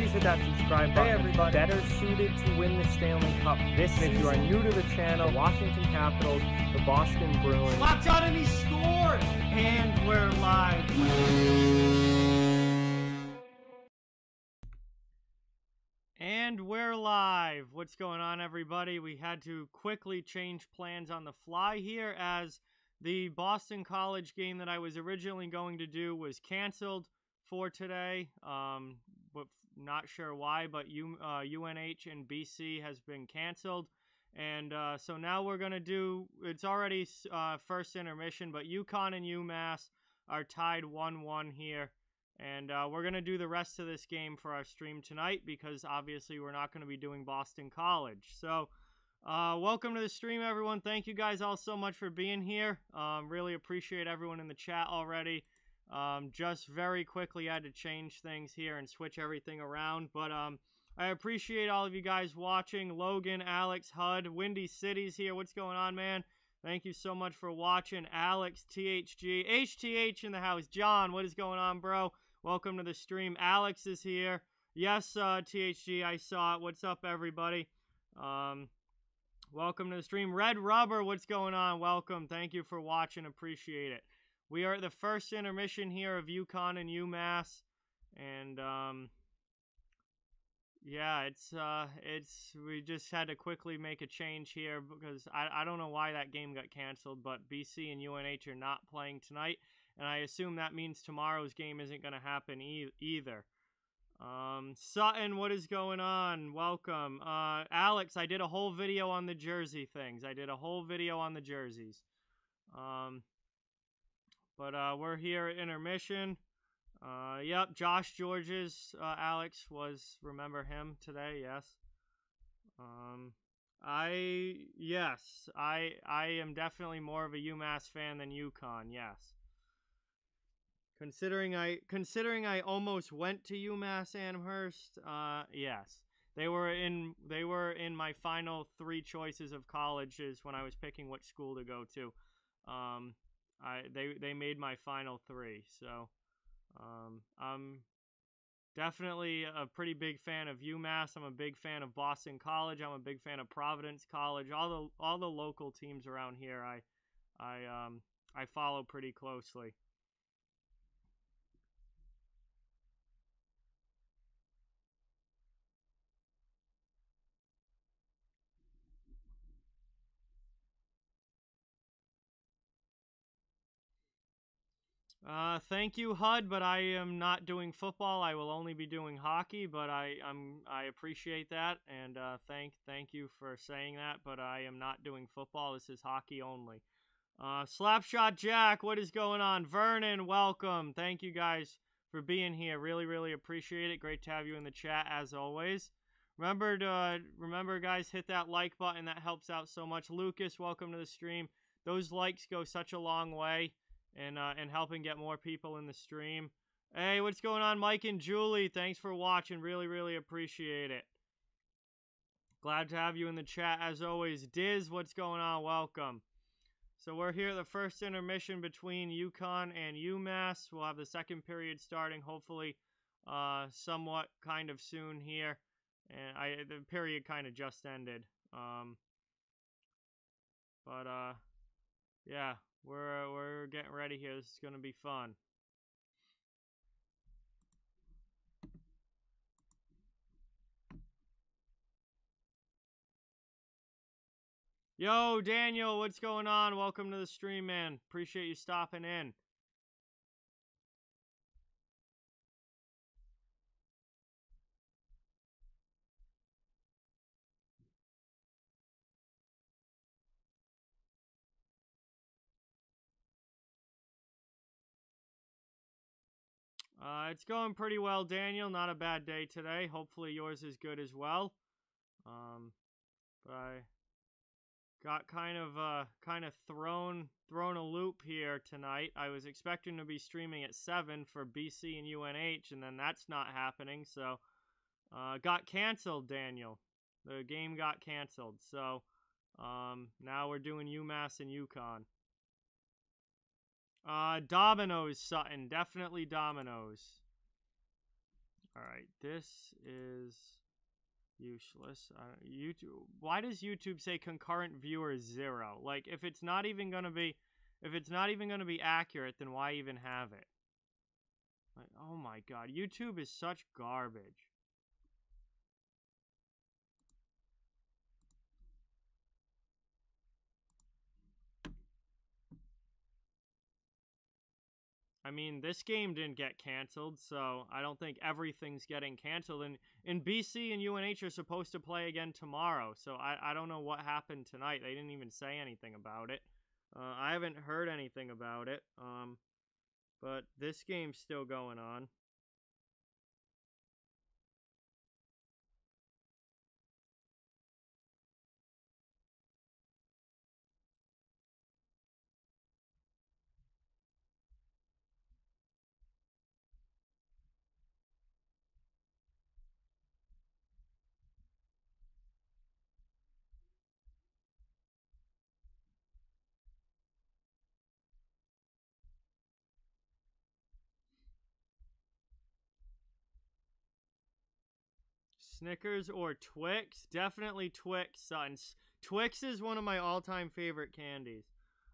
please hit that subscribe button. Hey everybody. Better suited to win the Stanley Cup this season. If you are new to the channel, the Washington Capitals, the Boston Bruins. Slapshot and he scored! And we're live. And we're live. What's going on, everybody? We had to quickly change plans on the fly here as the Boston College game that I was originally going to do was canceled for today, but not sure why, but UNH and BC has been canceled, and so now we're going to do, it's already first intermission, but UConn and UMass are tied 1-1 here, and we're going to do the rest of this game for our stream tonight, because obviously we're not going to be doing Boston College. So welcome to the stream, everyone. Thank you guys all so much for being here. Really appreciate everyone in the chat already. Just very quickly had to change things here and switch everything around, but I appreciate all of you guys watching. Logan, Alex, HUD, Windy City's here. What's going on, man? Thank you so much for watching. Alex, THG, HTH in the house. John, what is going on, bro? Welcome to the stream. Alex is here. Yes, THG, I saw it. What's up, everybody? Welcome to the stream. Red Rubber, what's going on? Welcome. Thank you for watching. Appreciate it. We are at the first intermission here of UConn and UMass, and yeah, it's we just had to quickly make a change here because I don't know why that game got canceled, but BC and UNH are not playing tonight, and I assume that means tomorrow's game isn't going to happen either. Sutton, what is going on? Welcome. Alex, I did a whole video on the jersey things. I did a whole video on the jerseys. But we're here at intermission. Yep, Josh George's Alex was, remember him today, yes. I am definitely more of a UMass fan than UConn, yes. Considering I almost went to UMass Amherst, yes. They were in my final three choices of colleges when I was picking what school to go to. They made my final three, so I'm definitely a pretty big fan of UMass. I'm a big fan of Boston College. I'm a big fan of Providence College. All the local teams around here, I follow pretty closely. Thank you, HUD, but I am not doing football. I will only be doing hockey, but I appreciate that, and thank you for saying that, but I am not doing football. This is hockey only. Slapshot Jack, what is going on? Vernon, welcome. Thank you guys for being here. Really, really appreciate it. Great to have you in the chat, as always. Remember, guys, hit that like button. That helps out so much. Lucas, welcome to the stream. Those likes go such a long way. And helping get more people in the stream. Hey, what's going on, Mike and Julie? Thanks for watching. Really, really appreciate it. Glad to have you in the chat, as always. Diz, what's going on? Welcome. So we're here at the first intermission between UConn and UMass. We'll have the second period starting, hopefully, somewhat kind of soon here. And the period kind of just ended. Yeah. We're getting ready here. This is going to be fun. Yo, Daniel, what's going on? Welcome to the stream, man. Appreciate you stopping in. It's going pretty well, Daniel. Not a bad day today. Hopefully yours is good as well. But I got kind of thrown a loop here tonight. I was expecting to be streaming at 7 for BC and UNH, and then that's not happening. So got canceled, Daniel. The game got canceled. So now we're doing UMass and UConn. Dominoes, Sutton. Definitely Dominoes. All right, this is useless. YouTube. Why does YouTube say concurrent viewers 0? Like, if it's not even gonna be, if it's not even gonna be accurate, then why even have it? Like, oh my God, YouTube is such garbage. I mean, this game didn't get canceled, so I don't think everything's getting canceled. And BC and UNH are supposed to play again tomorrow, so I don't know what happened tonight. They didn't even say anything about it. I haven't heard anything about it, but this game's still going on. Snickers or Twix? Definitely Twix, son. Twix is one of my all-time favorite candies.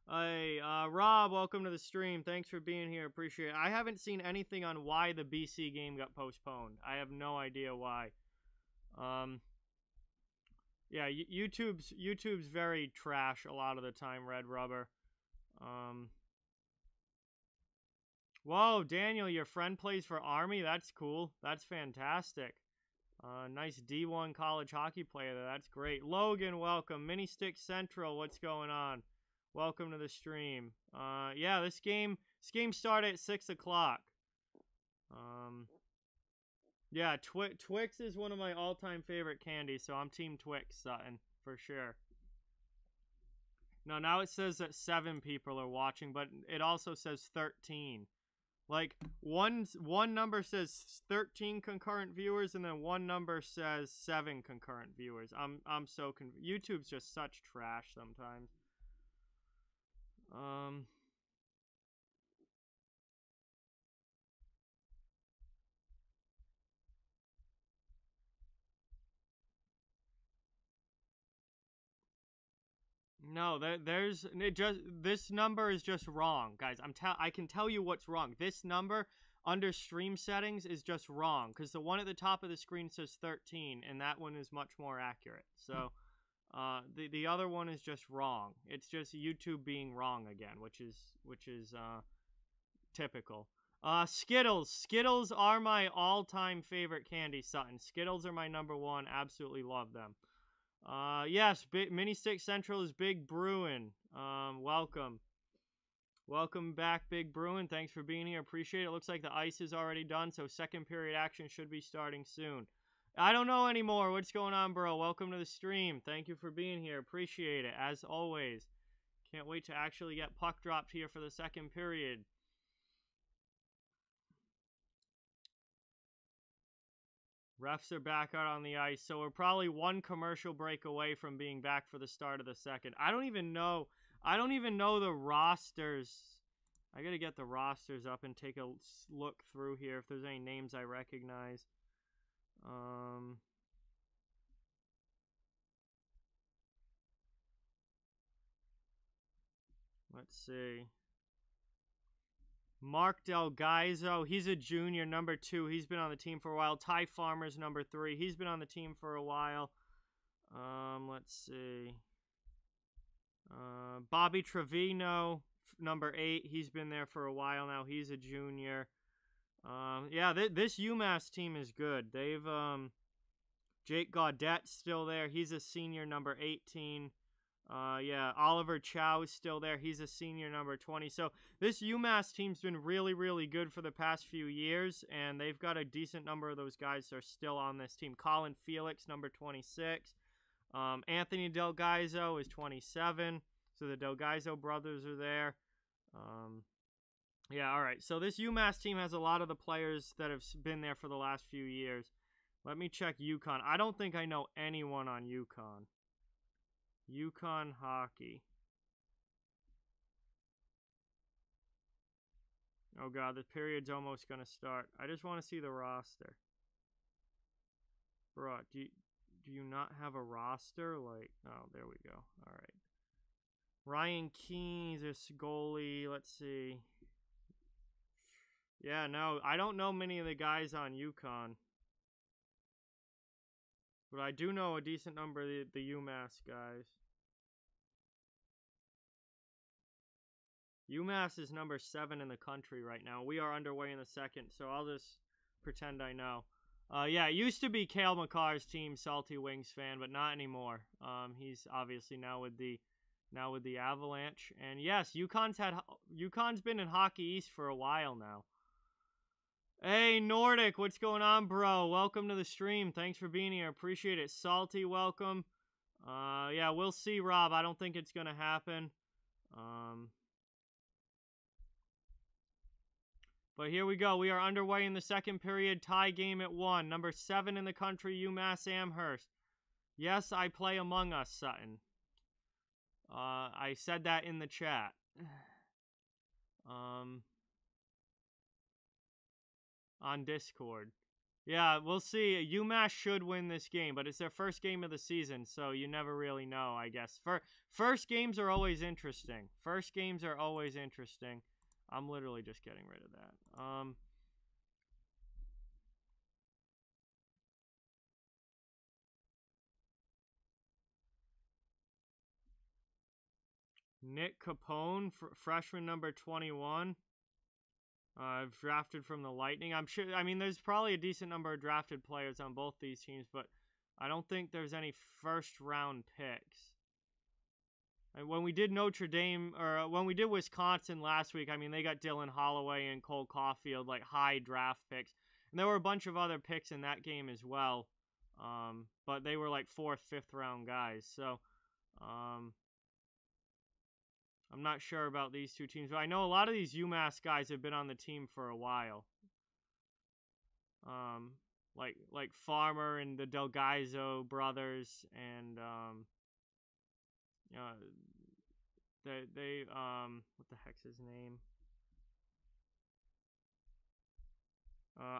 Hey, Rob, welcome to the stream. Thanks for being here. Appreciate it. I haven't seen anything on why the BC game got postponed. I have no idea why. Yeah, YouTube's very trash a lot of the time, Red Rubber. Whoa, Daniel, your friend plays for Army? That's cool. That's fantastic. Nice D1 college hockey player there. That's great. Logan, welcome. Mini Stick Central, what's going on? Welcome to the stream. Yeah, this game started at 6 o'clock. Yeah, Twix is one of my all-time favorite candies, so I'm Team Twix, Sutton, for sure. No, now it says that 7 people are watching, but it also says 13. Like, one number says 13 concurrent viewers, and then one number says 7 concurrent viewers. I'm so confused. YouTube's just such trash sometimes. No, this number is just wrong, guys. I can tell you what's wrong. This number under stream settings is just wrong because the one at the top of the screen says 13, and that one is much more accurate. So, the other one is just wrong. It's just YouTube being wrong again, which is typical. Skittles are my all-time favorite candy, Sutton. Skittles are my #1. Absolutely love them. Yes, Mini Stick Central is Big Bruin. Welcome back, Big Bruin. Thanks for being here. Appreciate it. Looks like the ice is already done, so second period action should be starting soon. I don't know anymore. What's going on, bro? Welcome to the stream. Thank you for being here. Appreciate it, as always. Can't wait to actually get puck dropped here for the second period. Refs are back out on the ice, so we're probably one commercial break away from being back for the start of the second. I don't even know the rosters. I gotta get the rosters up and take a look through here if there's any names I recognize. Let's see. Mark Del Gaizo, he's a junior, #2. He's been on the team for a while. Ty Farmer's #3. He's been on the team for a while. Let's see. Bobby Trevino, #8. He's been there for a while now. He's a junior. Yeah, this UMass team is good. They've Jake Gaudette's still there. He's a senior, #18. Yeah, Oliver Chow is still there. He's a senior, #20. So this UMass team's been really, really good for the past few years, and they've got a decent number of those guys that are still on this team. Colin Felix, #26. Anthony Del Gaizo is 27. So the Del Gaizo brothers are there. Yeah, all right. So this UMass team has a lot of the players that have been there for the last few years. Let me check UConn. I don't think I know anyone on UConn. UConn hockey. Oh God, the period's almost gonna start. I just want to see the roster. Bro, do you not have a roster? Like, oh, there we go. All right. Ryan Keynes, there's goalie. Let's see. Yeah, no, I don't know many of the guys on UConn. But I do know a decent number of the UMass guys. UMass is number 7 in the country right now. We are underway in the second, so I'll just pretend I know. Yeah, it used to be Cale McCarr's team, Salty Wings fan, but not anymore. He's obviously now with the Avalanche. And yes, UConn's been in Hockey East for a while now. Hey, Nordic, what's going on, bro? Welcome to the stream. Thanks for being here. Appreciate it. Salty, welcome. Yeah, we'll see, Rob. I don't think it's going to happen. But here we go. We are underway in the second period. Tie game at 1. Number 7 in the country, UMass Amherst. Yes, I play Among Us, Sutton. I said that in the chat. On Discord. Yeah, we'll see. UMass should win this game, but it's their first game of the season, so you never really know, I guess. First games are always interesting. First games are always interesting. I'm literally just getting rid of that. Nick Capone, freshman number 21. I've drafted from the Lightning. I'm sure. I mean, there's probably a decent number of drafted players on both these teams, but I don't think there's any first-round picks. And when we did Notre Dame, or when we did Wisconsin last week, I mean, they got Dylan Holloway and Cole Caulfield, like high draft picks. And there were a bunch of other picks in that game as well, but they were like 4th, 5th round guys. So I'm not sure about these two teams, but I know a lot of these UMass guys have been on the team for a while. Like Farmer and the Delgaizo brothers, and what the heck's his name?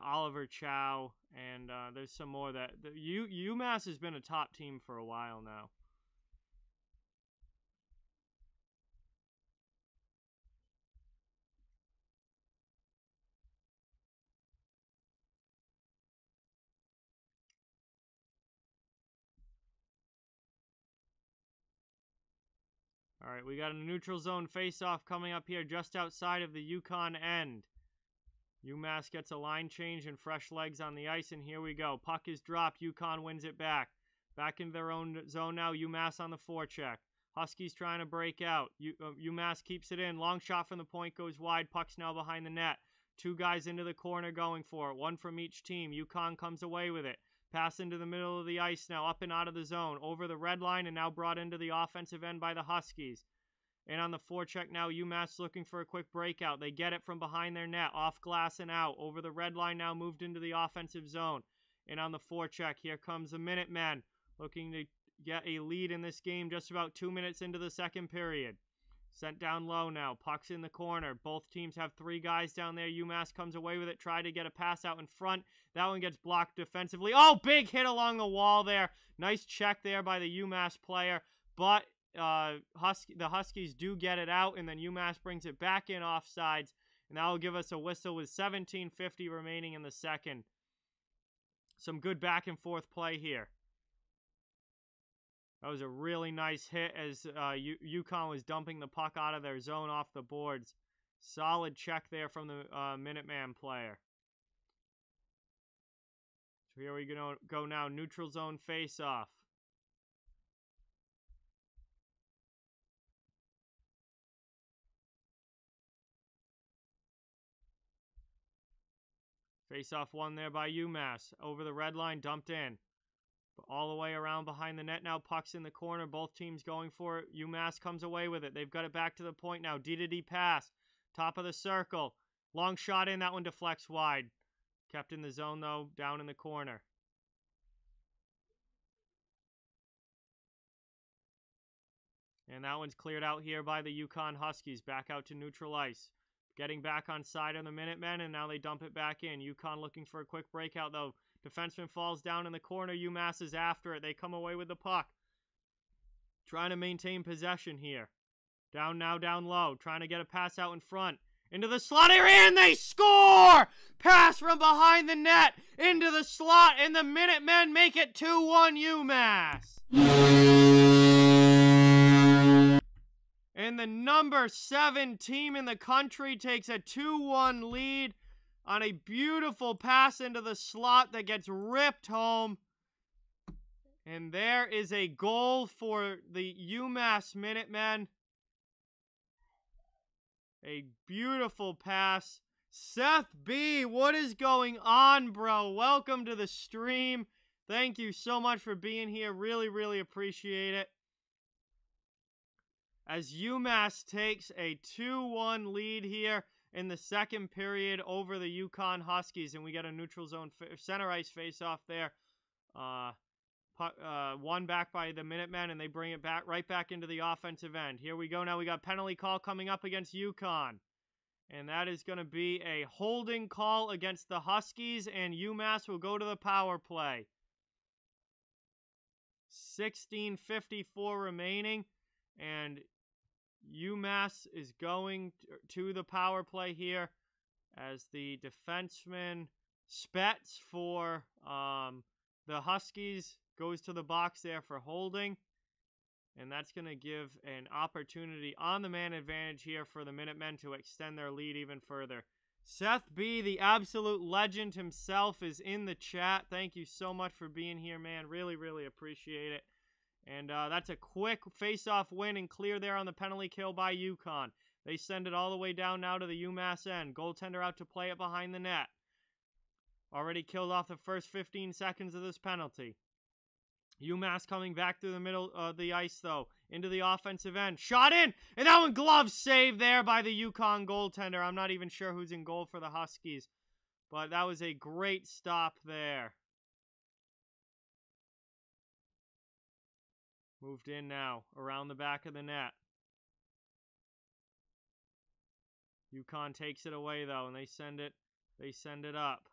Oliver Chow, and there's some more that UMass has been a top team for a while now. All right, we got a neutral zone face-off coming up here just outside of the UConn end. UMass gets a line change and fresh legs on the ice, and here we go. Puck is dropped. UConn wins it back. Back in their own zone now. UMass on the forecheck. Huskies trying to break out. UMass keeps it in. Long shot from the point goes wide. Puck's now behind the net. Two guys into the corner going for it. One from each team. UConn comes away with it. Pass into the middle of the ice now, up and out of the zone, over the red line, and now brought into the offensive end by the Huskies. And on the forecheck now, UMass looking for a quick breakout. They get it from behind their net, off glass and out. Over the red line now, moved into the offensive zone. And on the forecheck, here comes the Minutemen, looking to get a lead in this game just about 2 minutes into the second period. Sent down low now, puck's in the corner. Both teams have 3 guys down there. UMass comes away with it, try to get a pass out in front. That one gets blocked defensively. Oh, big hit along the wall there. Nice check there by the UMass player. But the Huskies do get it out, and then UMass brings it back in offsides. And that will give us a whistle with 17:50 remaining in the second. Some good back-and-forth play here. That was a really nice hit as UConn was dumping the puck out of their zone off the boards. Solid check there from the Minuteman player. So here we go now. Neutral zone face-off. Face-off won there by UMass. Over the red line, dumped in. All the way around behind the net now. Puck's in the corner. Both teams going for it. UMass comes away with it. They've got it back to the point now. D-to-D pass. Top of the circle. Long shot in. That one deflects wide. Kept in the zone, though, down in the corner. And that one's cleared out here by the UConn Huskies. Back out to neutral ice. Getting back on side of the Minutemen, and now they dump it back in. UConn looking for a quick breakout, though. Defenseman falls down in the corner. UMass is after it. They come away with the puck. Trying to maintain possession here. Down now, down low. Trying to get a pass out in front. Into the slot area, and they score! Pass from behind the net into the slot, and the Minutemen make it 2-1 UMass. And the number 7 team in the country takes a 2-1 lead on a beautiful pass into the slot that gets ripped home. And there is a goal for the UMass Minutemen. A beautiful pass. Seth B., what is going on, bro? Welcome to the stream. Thank you so much for being here. Really, really appreciate it. As UMass takes a 2-1 lead here in the second period over the UConn Huskies, and we get a neutral zone center ice face-off there. One back by the Minutemen, and they bring it back right back into the offensive end. Here we go. Now we got penalty call coming up against UConn, and that is going to be a holding call against the Huskies, and UMass will go to the power play. 16:54 remaining, and UMass is going to the power play here as the defenseman Spets for the Huskies goes to the box there for holding. And that's going to give an opportunity on the man advantage here for the Minutemen to extend their lead even further. Seth B., the absolute legend himself, is in the chat. Thank you so much for being here, man. Really, really appreciate it. And that's a quick face-off win and clear there on the penalty kill by UConn. They send it all the way down now to the UMass end. Goaltender out to play it behind the net. Already killed off the first 15 seconds of this penalty. UMass coming back through the middle of the ice, though. Into the offensive end. Shot in! And that one glove saved there by the UConn goaltender. I'm not even sure who's in goal for the Huskies. But that was a great stop there. Moved in now. Around the back of the net. UConn takes it away, though. And they send it up.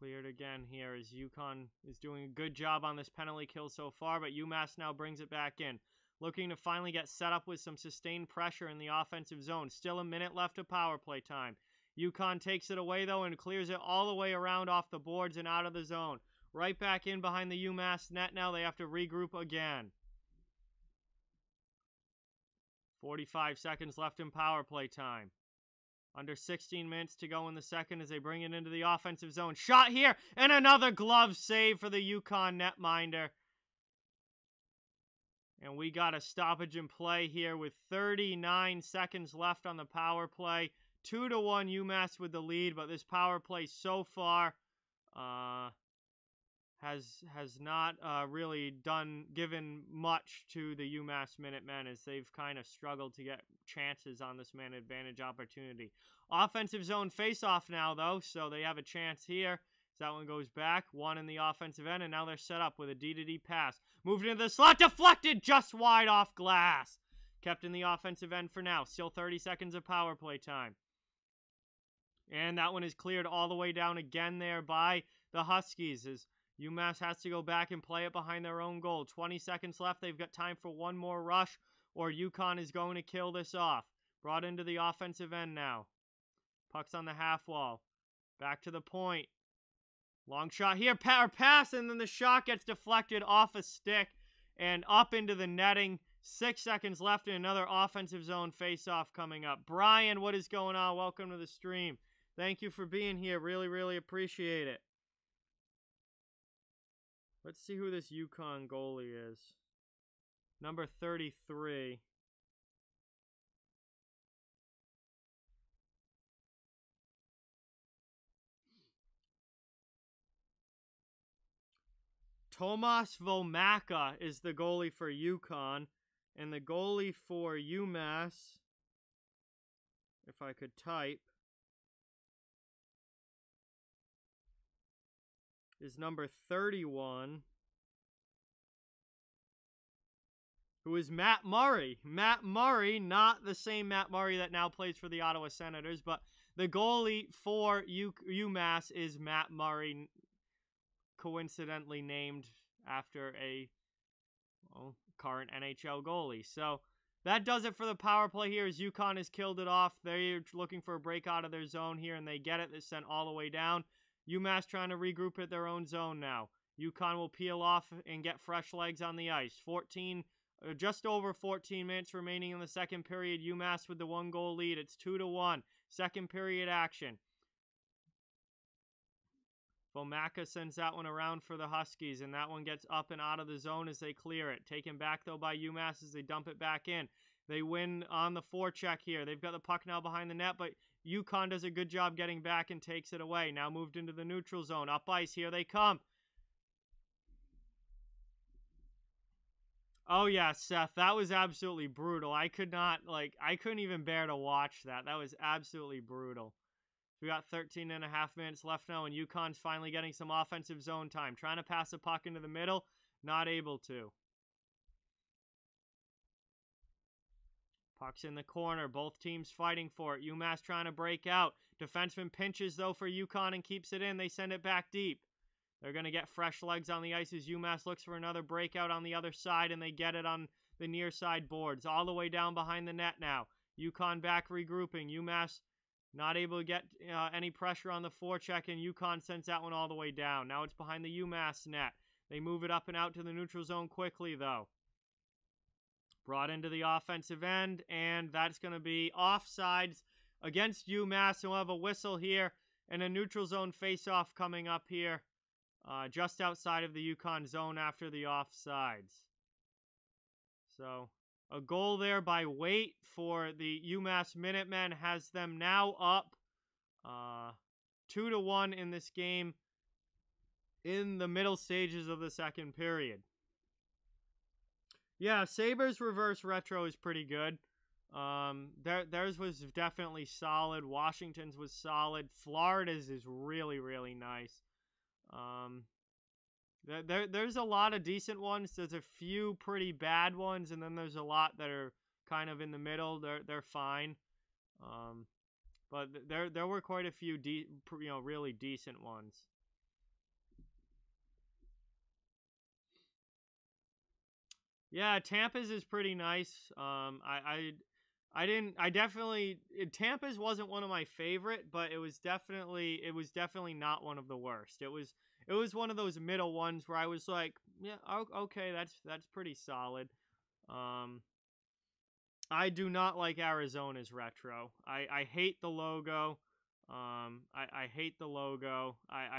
Cleared again here as UConn is doing a good job on this penalty kill so far, but UMass now brings it back in. Looking to finally get set up with some sustained pressure in the offensive zone. Still a minute left of power play time. UConn takes it away, though, and clears it all the way around off the boards and out of the zone. Right back in behind the UMass net now. They have to regroup again. 45 seconds left in power play time. Under 16 minutes to go in the second as they bring it into the offensive zone. Shot here, and another glove save for the UConn netminder. And we got a stoppage in play here with 39 seconds left on the power play. 2-1 UMass with the lead, but this power play so far has not really given much to the UMass Minutemen, as they've kind of struggled to get chances on this man advantage opportunity. Offensive zone face-off now, though, so they have a chance here. So that one goes back, one in the offensive end, and now they're set up with a D-to-D pass. Moved into the slot, deflected just wide off glass. Kept in the offensive end for now. Still 30 seconds of power play time. And that one is cleared all the way down again there by the Huskies, as UMass has to go back and play it behind their own goal. 20 seconds left. They've got time for one more rush, or UConn is going to kill this off. Brought into the offensive end now. Puck's on the half wall. Back to the point. Long shot here. Power pass, and then the shot gets deflected off a stick and up into the netting. 6 seconds left, and another offensive zone face-off coming up. Brian, what is going on? Welcome to the stream. Thank you for being here. Really, really appreciate it. Let's see who this UConn goalie is. Number 33. Tomas Vomáčka is the goalie for UConn. And the goalie for UMass, if I could type, is number 31, who is Matt Murray. Matt Murray, not the same Matt Murray that now plays for the Ottawa Senators, but the goalie for UMass is Matt Murray, coincidentally named after a current NHL goalie. So that does it for the power play here as UConn has killed it off. They're looking for a break out of their zone here, and they get it. They're sent all the way down. UMass trying to regroup at their own zone now. UConn will peel off and get fresh legs on the ice. Just over 14 minutes remaining in the second period. UMass with the one-goal lead. It's 2-1. Second period action. Vomáčka sends that one around for the Huskies, and that one gets up and out of the zone as they clear it. Taken back, though, by UMass as they dump it back in. They win on the forecheck here. They've got the puck now behind the net, but UConn does a good job getting back and takes it away. Now moved into the neutral zone. Up ice. Here they come. Oh, yeah, Seth, that was absolutely brutal. I couldn't even bear to watch that. That was absolutely brutal. We got 13 and a half minutes left now, and UConn's finally getting some offensive zone time. Trying to pass the puck into the middle, not able to. Puck's in the corner. Both teams fighting for it. UMass trying to break out. Defenseman pinches, though, for UConn and keeps it in. They send it back deep. They're going to get fresh legs on the ice as UMass looks for another breakout on the other side, and they get it on the near side boards. All the way down behind the net now. UConn back regrouping. UMass not able to get any pressure on the forecheck, and UConn sends that one all the way down. Now it's behind the UMass net. They move it up and out to the neutral zone quickly, though. Brought into the offensive end, and that's going to be offsides against UMass. We'll have a whistle here and a neutral zone face-off coming up here just outside of the UConn zone after the offsides. So a goal there by Waite for the UMass Minutemen has them now up 2-1 in this game in the middle stages of the second period. Yeah, Sabres reverse retro is pretty good. Theirs was definitely solid. Washington's was solid. Florida's is really, really nice. There's a lot of decent ones. There's a few pretty bad ones, and then there's a lot that are kind of in the middle. They're fine, but there were quite a few really decent ones. Yeah, Tampa's is pretty nice. Tampa's wasn't one of my favorite, but it was definitely not one of the worst. It was one of those middle ones where I was like, yeah, okay, that's pretty solid. I do not like Arizona's retro. I hate the logo. I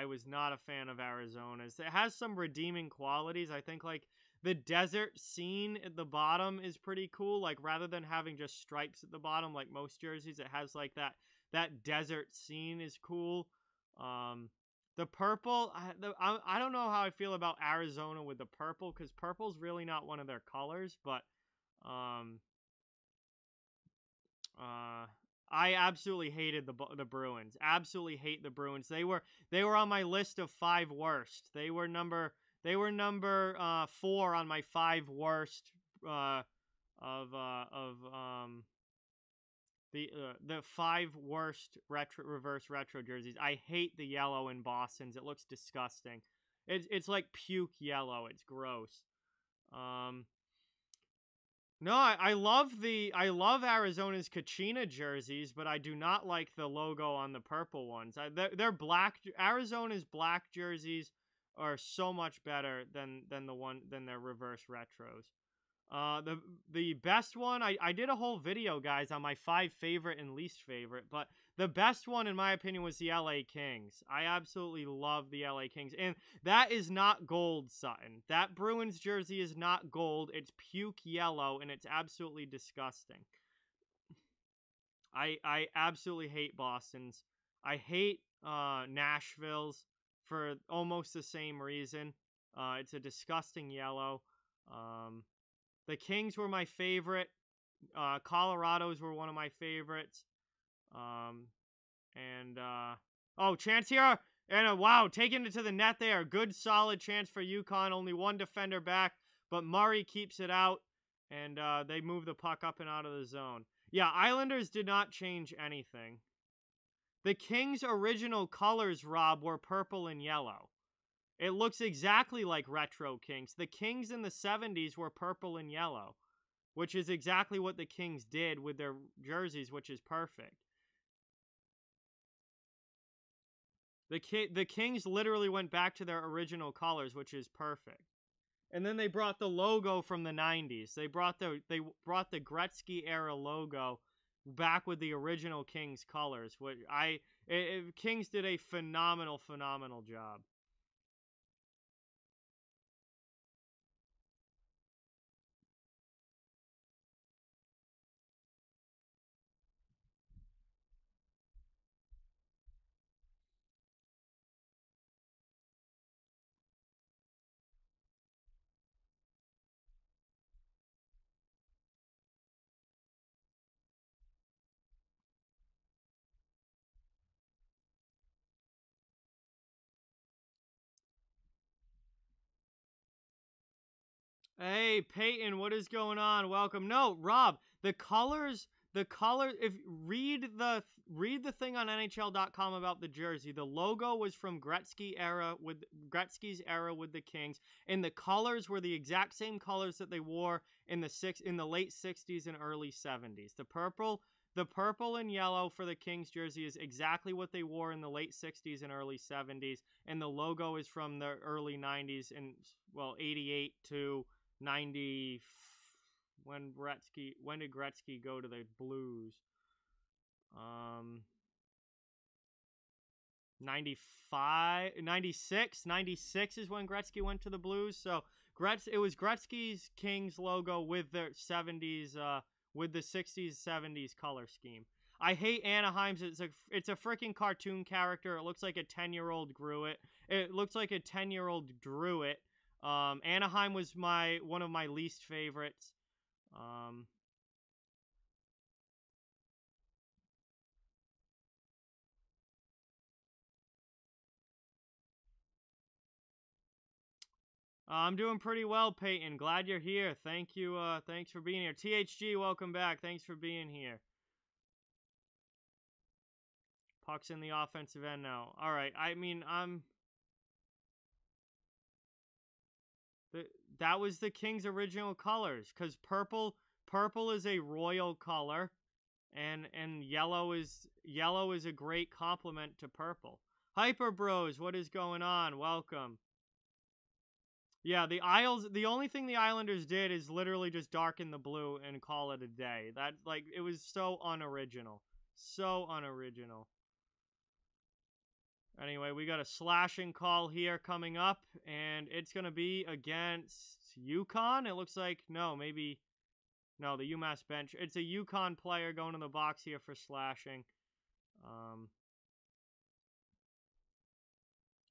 was not a fan of Arizona's. It has some redeeming qualities. I think like the desert scene at the bottom is pretty cool. Like rather than having just stripes at the bottom, like most jerseys, it has like that desert scene is cool. The purple, I don't know how I feel about Arizona with the purple, because purple's really not one of their colors, but I absolutely hated the Bruins. Absolutely hate the Bruins. They were on my list of 5 worst. They were number 4 on my 5 worst the 5 worst reverse retro jerseys. I hate the yellow in Boston's. It looks disgusting. It's like puke yellow. It's gross. No, I love Arizona's Kachina jerseys, but I do not like the logo on the purple ones. They're black. Arizona's black jerseys are so much better than their reverse retros. The best one, I did a whole video, guys, on my 5 favorite and least favorite, but the best one, in my opinion, was the LA Kings. I absolutely love the LA Kings, and that is not gold, Sutton. That Bruins jersey is not gold. It's puke yellow, and it's absolutely disgusting. I absolutely hate Boston's. I hate Nashville's for almost the same reason. It's a disgusting yellow. The Kings were my favorite. Colorado's were one of my favorites. Chance here. And wow, taking it to the net there. Good, solid chance for UConn. Only one defender back, but Murray keeps it out. And they move the puck up and out of the zone. Yeah, Islanders did not change anything. The Kings' original colors, Rob, were purple and yellow. It looks exactly like retro Kings. The Kings in the 70s were purple and yellow, which is exactly what the Kings did with their jerseys, which is perfect. The Kings literally went back to their original colors, which is perfect. And then they brought the logo from the 90s. They brought the Gretzky-era logo back with the original Kings colors. Kings did a phenomenal, phenomenal job. Hey, Peyton, what is going on? Welcome. No, Rob, the colors, if read the thing on NHL.com about the jersey, the logo was from Gretzky's era with the Kings, and the colors were the exact same colors that they wore in the late 60s and early 70s. The purple and yellow for the Kings jersey is exactly what they wore in the late 60s and early 70s, and the logo is from the early 90s and, well, 88 to 90. When did Gretzky go to the Blues? 95, 96, 96 is when Gretzky went to the Blues. So it was Gretzky's Kings logo with the 70s, with the 60s, 70s color scheme. I hate Anaheim's. It's a freaking cartoon character. It looks like a 10-year-old drew it. It looks like a 10-year-old drew it. Anaheim was one of my least favorites. I'm doing pretty well, Peyton. Glad you're here. Thank you. Thanks for being here. THG, welcome back. Thanks for being here. Puck's in the offensive end now. All right. I mean, that was the Kings' original colors, because purple is a royal color, and yellow is a great complement to purple. Hyper Bros, what is going on? Welcome. Yeah, the only thing the Islanders did is literally just darken the blue and call it a day. That, like, it was so unoriginal. So unoriginal. Anyway, we got a slashing call here coming up, and it's going to be against UConn. It looks like, no, the UMass bench. It's a UConn player going to the box here for slashing.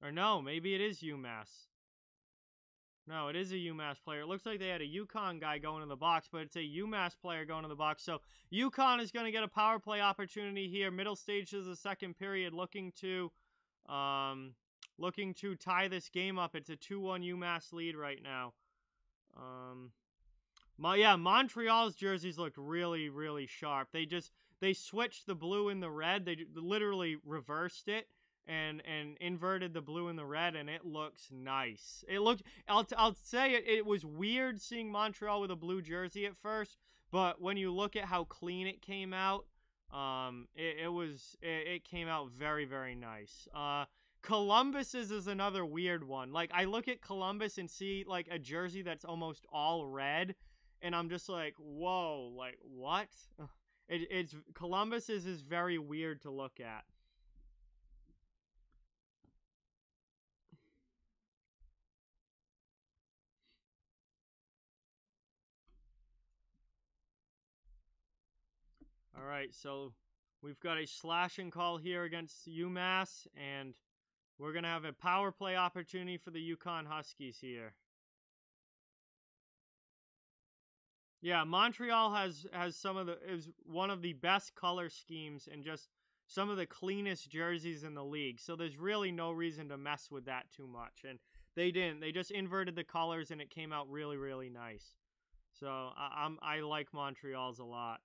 Or no, maybe it is UMass. No, it is a UMass player. It looks like they had a UConn guy going to the box, but it's a UMass player going to the box. So UConn is going to get a power play opportunity here. Middle stage of the second period, looking to tie this game up. It's a 2-1 UMass lead right now. Montreal's jerseys looked really, really sharp. They switched the blue and the red. They literally reversed it. And inverted the blue and the red, and it looks nice. It looked, I'll say it, it was weird seeing Montreal with a blue jersey at first, but when you look at how clean it came out, it came out very, very nice. Columbus's is another weird one. Like, I look at Columbus and see, like, a jersey that's almost all red, and I'm just like, whoa, like, what? Columbus's is very weird to look at. All right, so we've got a slashing call here against UMass, and we're going to have a power play opportunity for the UConn Huskies here. Yeah, Montreal has is one of the best color schemes and just some of the cleanest jerseys in the league. So there's really no reason to mess with that too much, and they didn't. They just inverted the colors, and it came out really, really nice. So I like Montreal's a lot.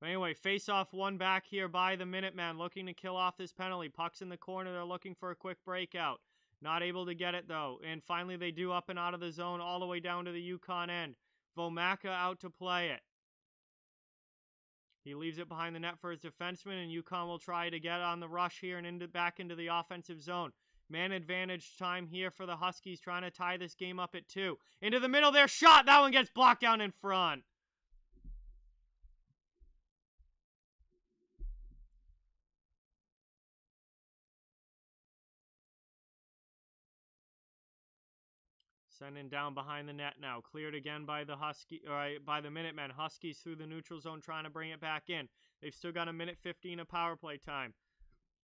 But anyway, face-off one back here by the Minuteman, looking to kill off this penalty. Puck's in the corner. They're looking for a quick breakout. Not able to get it, though. And finally, they do up and out of the zone all the way down to the UConn end. Vomáčka out to play it. He leaves it behind the net for his defenseman, and UConn will try to get on the rush here and back into the offensive zone. Man advantage time here for the Huskies, trying to tie this game up at 2. Into the middle, their shot! That one gets blocked down in front. Sending down behind the net now. Cleared again by the by the Minutemen. Huskies through the neutral zone trying to bring it back in. They've still got 1:15 of power play time.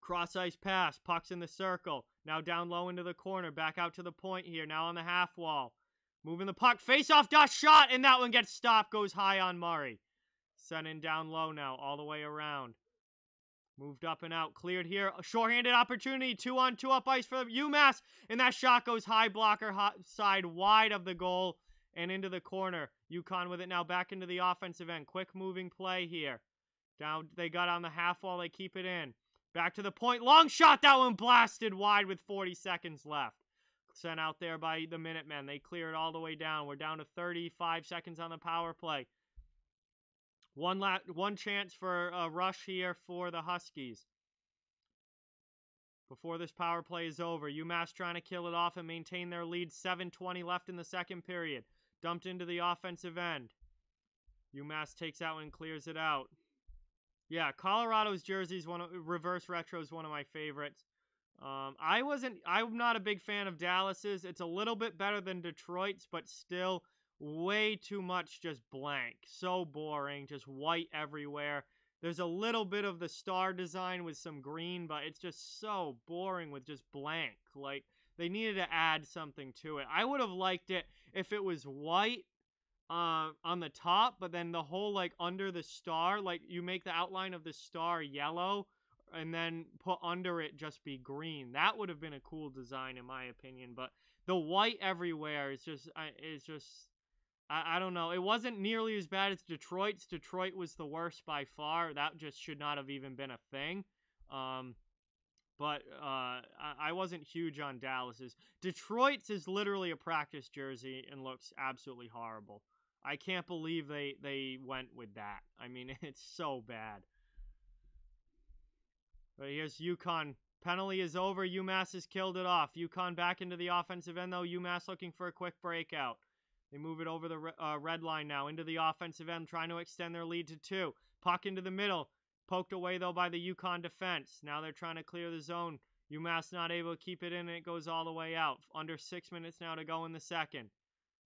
Cross ice pass. Puck's in the circle. Now down low into the corner. Back out to the point here. Now on the half wall. Moving the puck. Face off. Dot shot. And that one gets stopped. Goes high on Murray. Sending down low now. All the way around. Moved up and out. Cleared here. A shorthanded opportunity. 2-on-2 up ice for UMass. And that shot goes high blocker side wide of the goal and into the corner. UConn with it now back into the offensive end. Quick moving play here. Down they got on the half wall. They keep it in. Back to the point. Long shot. That one blasted wide with 40 seconds left. Sent out there by the Minutemen. They clear it all the way down. We're down to 35 seconds on the power play. One chance for a rush here for the Huskies. Before this power play is over, UMass trying to kill it off and maintain their lead. 7:20 left in the second period. Dumped into the offensive end. UMass takes that one and clears it out. Yeah, Colorado's jerseys, reverse retro is one of my favorites. I'm not a big fan of Dallas's. It's a little bit better than Detroit's, but still way too much just blank. So boring, just white everywhere. There's a little bit of the star design with some green, but it's just so boring with just blank. Like, they needed to add something to it. I would have liked it if it was white on the top, but then the whole, like, under the star, like, you make the outline of the star yellow and then put under it just be green. That would have been a cool design in my opinion, but the white everywhere is just, I don't know. It wasn't nearly as bad as Detroit's. Detroit was the worst by far. That just should not have even been a thing. But I wasn't huge on Dallas's. Detroit's is literally a practice jersey and looks absolutely horrible. I can't believe they went with that. I mean, it's so bad. But here's UConn. Penalty is over. UMass has killed it off. UConn back into the offensive end, though. UMass looking for a quick breakout. They move it over the red line now into the offensive end, trying to extend their lead to 2. Puck into the middle. Poked away, though, by the UConn defense. Now they're trying to clear the zone. UMass not able to keep it in, and it goes all the way out. Under 6 minutes now to go in the second.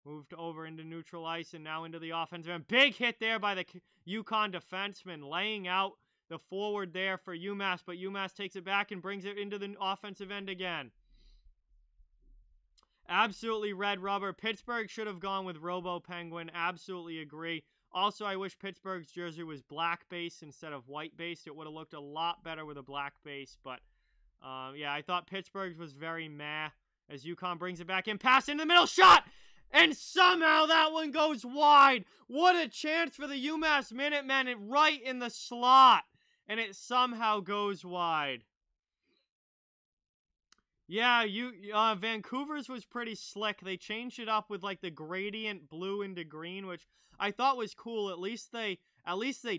Moved over into neutral ice, and now into the offensive end. Big hit there by the UConn defenseman, laying out the forward there for UMass, but UMass takes it back and brings it into the offensive end again. Absolutely red rubber. Pittsburgh should have gone with Robo Penguin. Absolutely agree. Also, I wish Pittsburgh's jersey was black based instead of white based. It would have looked a lot better with a black base. But yeah, I thought Pittsburgh's was very meh. As UConn brings it back in, pass in the middle, shot, and somehow that one goes wide. What a chance for the UMass Minutemen! Right in the slot, and it somehow goes wide. Yeah, Vancouver's was pretty slick. They changed it up with like the gradient blue into green, which I thought was cool. At least they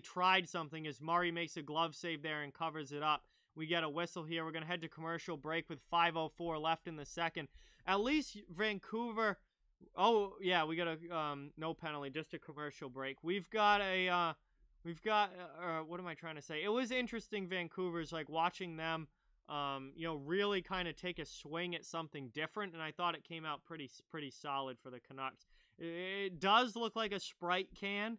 tried something as Murray makes a glove save there and covers it up. We get a whistle here. We're going to head to commercial break with 5:04 left in the second. At least Vancouver, oh yeah, we got a no penalty, just a commercial break. What am I trying to say? It was interesting, Vancouver's, like watching them really kind of take a swing at something different, and I thought it came out pretty solid for the Canucks. It does look like a Sprite can.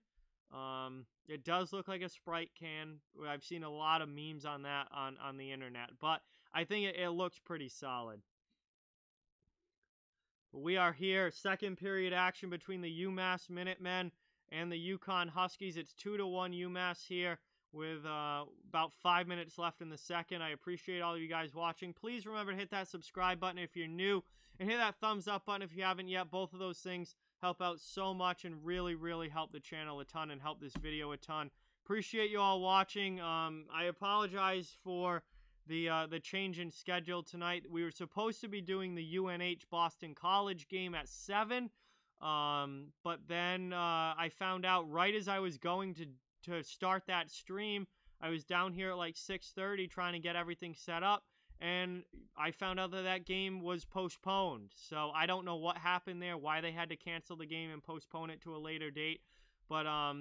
It does look like a Sprite can. I've seen a lot of memes on that on the internet, but I think it looks pretty solid. We are here. Second period action between the UMass Minutemen and the UConn Huskies. It's 2-1 UMass here. with about 5 minutes left in the second. I appreciate all of you guys watching. Please remember to hit that subscribe button if you're new, and hit that thumbs up button if you haven't yet. Both of those things help out so much and really, really help the channel a ton and help this video a ton. Appreciate you all watching. I apologize for the change in schedule tonight. We were supposed to be doing the UNH Boston College game at 7, but then I found out right as I was going to start that stream. I was down here at like 6:30 trying to get everything set up, and I found out that that game was postponed. So I don't know what happened there, why they had to cancel the game and postpone it to a later date. But I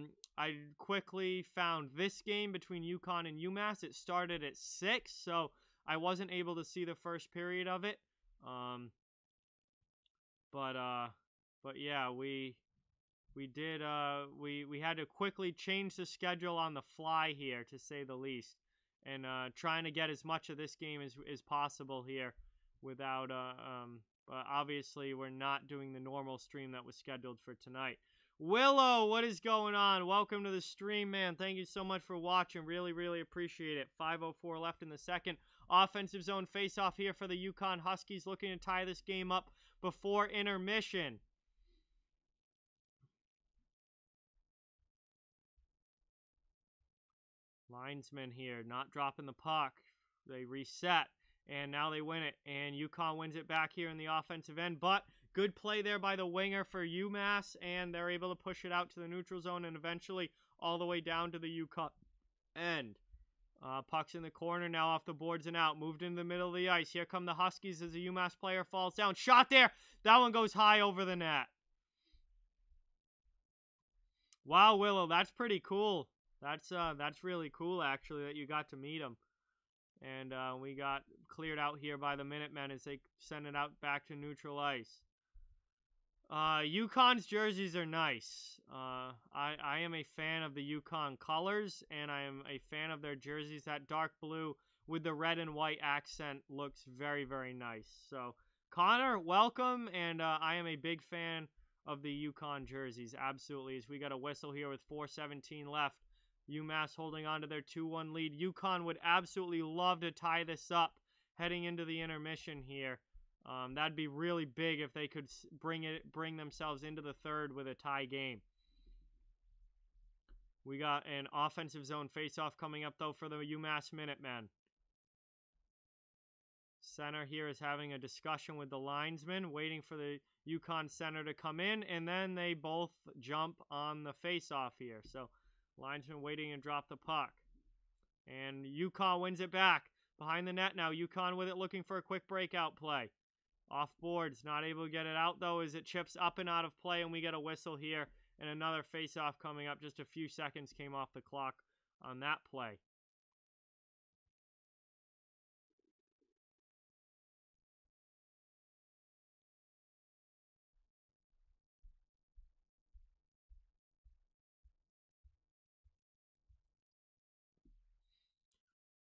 quickly found this game between UConn and UMass. It started at 6, so I wasn't able to see the first period of it. But yeah, we had to quickly change the schedule on the fly here, to say the least, and trying to get as much of this game as possible here without but obviously we're not doing the normal stream that was scheduled for tonight. Willow, what is going on? Welcome to the stream, man. Thank you so much for watching. Really, really appreciate it. 5:04 left in the second. Offensive zone face-off here for the UConn Huskies, looking to tie this game up before intermission. Linesman here, not dropping the puck. They reset, and now they win it. And UConn wins it back here in the offensive end, but good play there by the winger for UMass, and they're able to push it out to the neutral zone and eventually all the way down to the UConn end. Puck's in the corner, now off the boards and out. Moved into the middle of the ice. Here come the Huskies as the UMass player falls down. Shot there! That one goes high over the net. Wow, Willow, that's pretty cool. That's really cool, actually, that you got to meet him. And we got cleared out here by the Minutemen as they send it out back to neutral ice. UConn's jerseys are nice. I am a fan of the UConn colors, and I am a fan of their jerseys. That dark blue with the red and white accent looks very, very nice. So, Connor, welcome, and I am a big fan of the UConn jerseys, absolutely, as we got a whistle here with 4:17 left. UMass holding on to their 2-1 lead. UConn would absolutely love to tie this up heading into the intermission here. That'd be really big if they could bring themselves into the third with a tie game. We got an offensive zone faceoff coming up, though, for the UMass Minutemen. Center here is having a discussion with the linesman, waiting for the UConn center to come in, and then they both jump on the faceoff here. So linesman waiting and drop the puck. And UConn wins it back. Behind the net now. UConn with it, looking for a quick breakout play. Off boards. Not able to get it out, though, as it chips up and out of play. And we get a whistle here. And another faceoff coming up. Just a few seconds came off the clock on that play.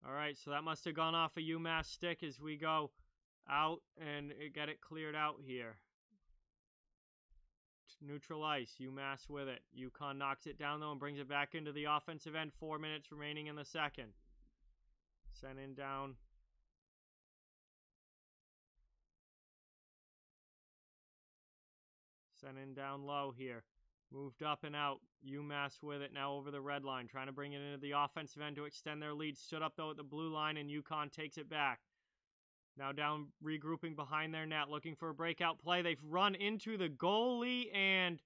All right, so that must have gone off a UMass stick as we go out and get it cleared out here. Neutral ice, UMass with it. UConn knocks it down, though, and brings it back into the offensive end. 4 minutes remaining in the second. Sent in down. Sent in down low here. Moved up and out. UMass with it now over the red line. Trying to bring it into the offensive end to extend their lead. Stood up, though, at the blue line, and UConn takes it back. Now down, regrouping behind their net, looking for a breakout play. They've run into the goalie, and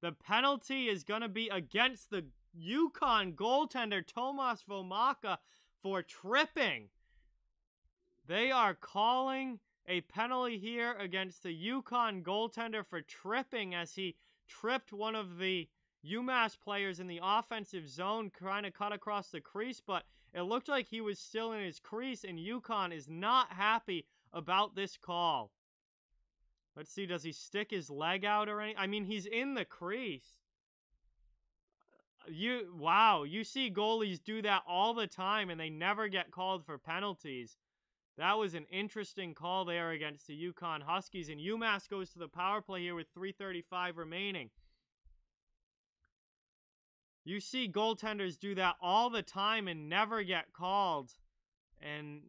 the penalty is going to be against the UConn goaltender, Tomas Vomáčka, for tripping. They are calling a penalty here against the UConn goaltender for tripping as he tripped one of the UMass players in the offensive zone trying to cut across the crease, but it looked like he was still in his crease, and UConn is not happy about this call. Let's see, does he stick his leg out or anything? I mean, he's in the crease. Wow, you see goalies do that all the time, and they never get called for penalties. That was an interesting call there against the UConn Huskies. And UMass goes to the power play here with 3:35 remaining. You see goaltenders do that all the time and never get called. And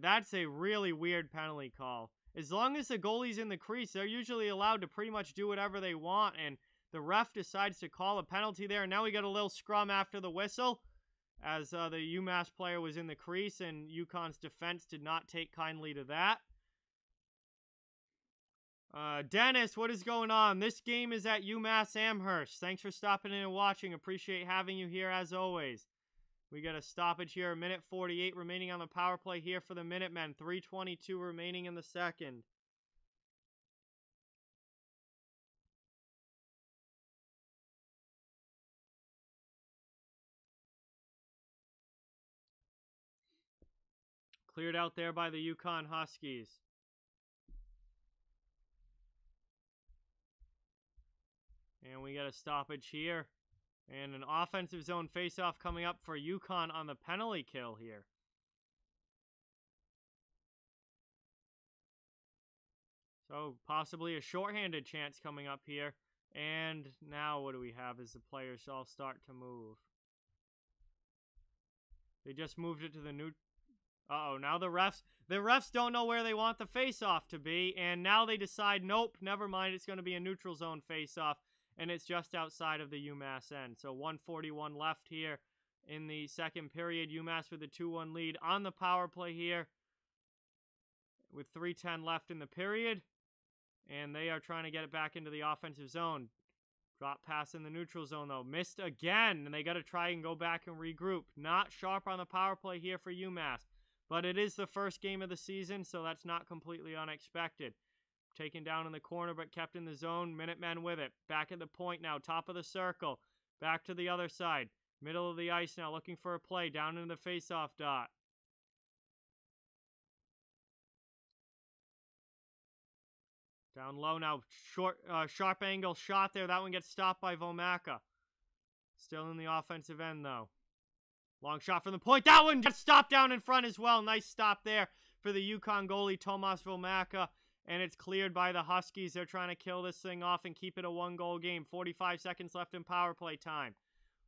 that's a really weird penalty call. As long as the goalie's in the crease, they're usually allowed to pretty much do whatever they want. And the ref decides to call a penalty there. And now we got a little scrum after the whistle, as the UMass player was in the crease, and UConn's defense did not take kindly to that. Dennis, what is going on? This game is at UMass Amherst. Thanks for stopping in and watching. Appreciate having you here as always. We got a stoppage here. A minute 48 remaining on the power play here for the Minutemen. 3:22 remaining in the second. Cleared out there by the UConn Huskies. And we got a stoppage here. And an offensive zone faceoff coming up for UConn on the penalty kill here. So possibly a shorthanded chance coming up here. And now what do we have as the players all start to move? They just moved it to the new... Uh-oh, now the refs don't know where they want the face-off to be, and now they decide, nope, never mind, it's going to be a neutral zone face-off, and it's just outside of the UMass end. So 1:41 left here in the second period. UMass with a 2-1 lead on the power play here with 3:10 left in the period, and they are trying to get it back into the offensive zone. Drop pass in the neutral zone, though. Missed again, and they got to try and go back and regroup. Not sharp on the power play here for UMass. But it is the first game of the season, so that's not completely unexpected. Taken down in the corner, but kept in the zone. Minutemen with it. Back at the point now. Top of the circle. Back to the other side. Middle of the ice now. Looking for a play. Down into the faceoff dot. Down low now. Short, sharp angle shot there. That one gets stopped by Vomáčka. Still in the offensive end, though. Long shot from the point. That one just stopped down in front as well. Nice stop there for the UConn goalie, Tomas Vomáčka. And it's cleared by the Huskies. They're trying to kill this thing off and keep it a one-goal game. 45 seconds left in power play time.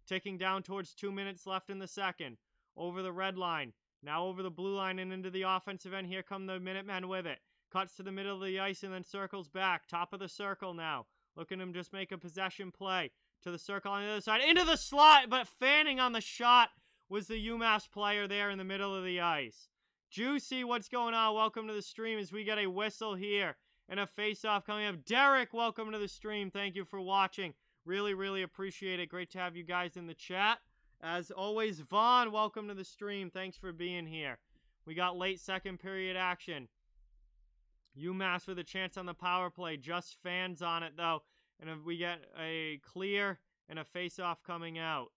Ticking down towards 2 minutes left in the second. Over the red line. Now over the blue line and into the offensive end. Here come the Minutemen with it. Cuts to the middle of the ice and then circles back. Top of the circle now. Look at him just make a possession play. To the circle on the other side. Into the slot, but fanning on the shot was the UMass player there in the middle of the ice. Juicy, what's going on? Welcome to the stream as we got a whistle here and a face-off coming up. Derek, welcome to the stream. Thank you for watching. Really, really appreciate it. Great to have you guys in the chat. As always, Vaughn, welcome to the stream. Thanks for being here. We got late second period action. UMass with a chance on the power play. Just fans on it, though. And if we get a clear and a face-off coming out.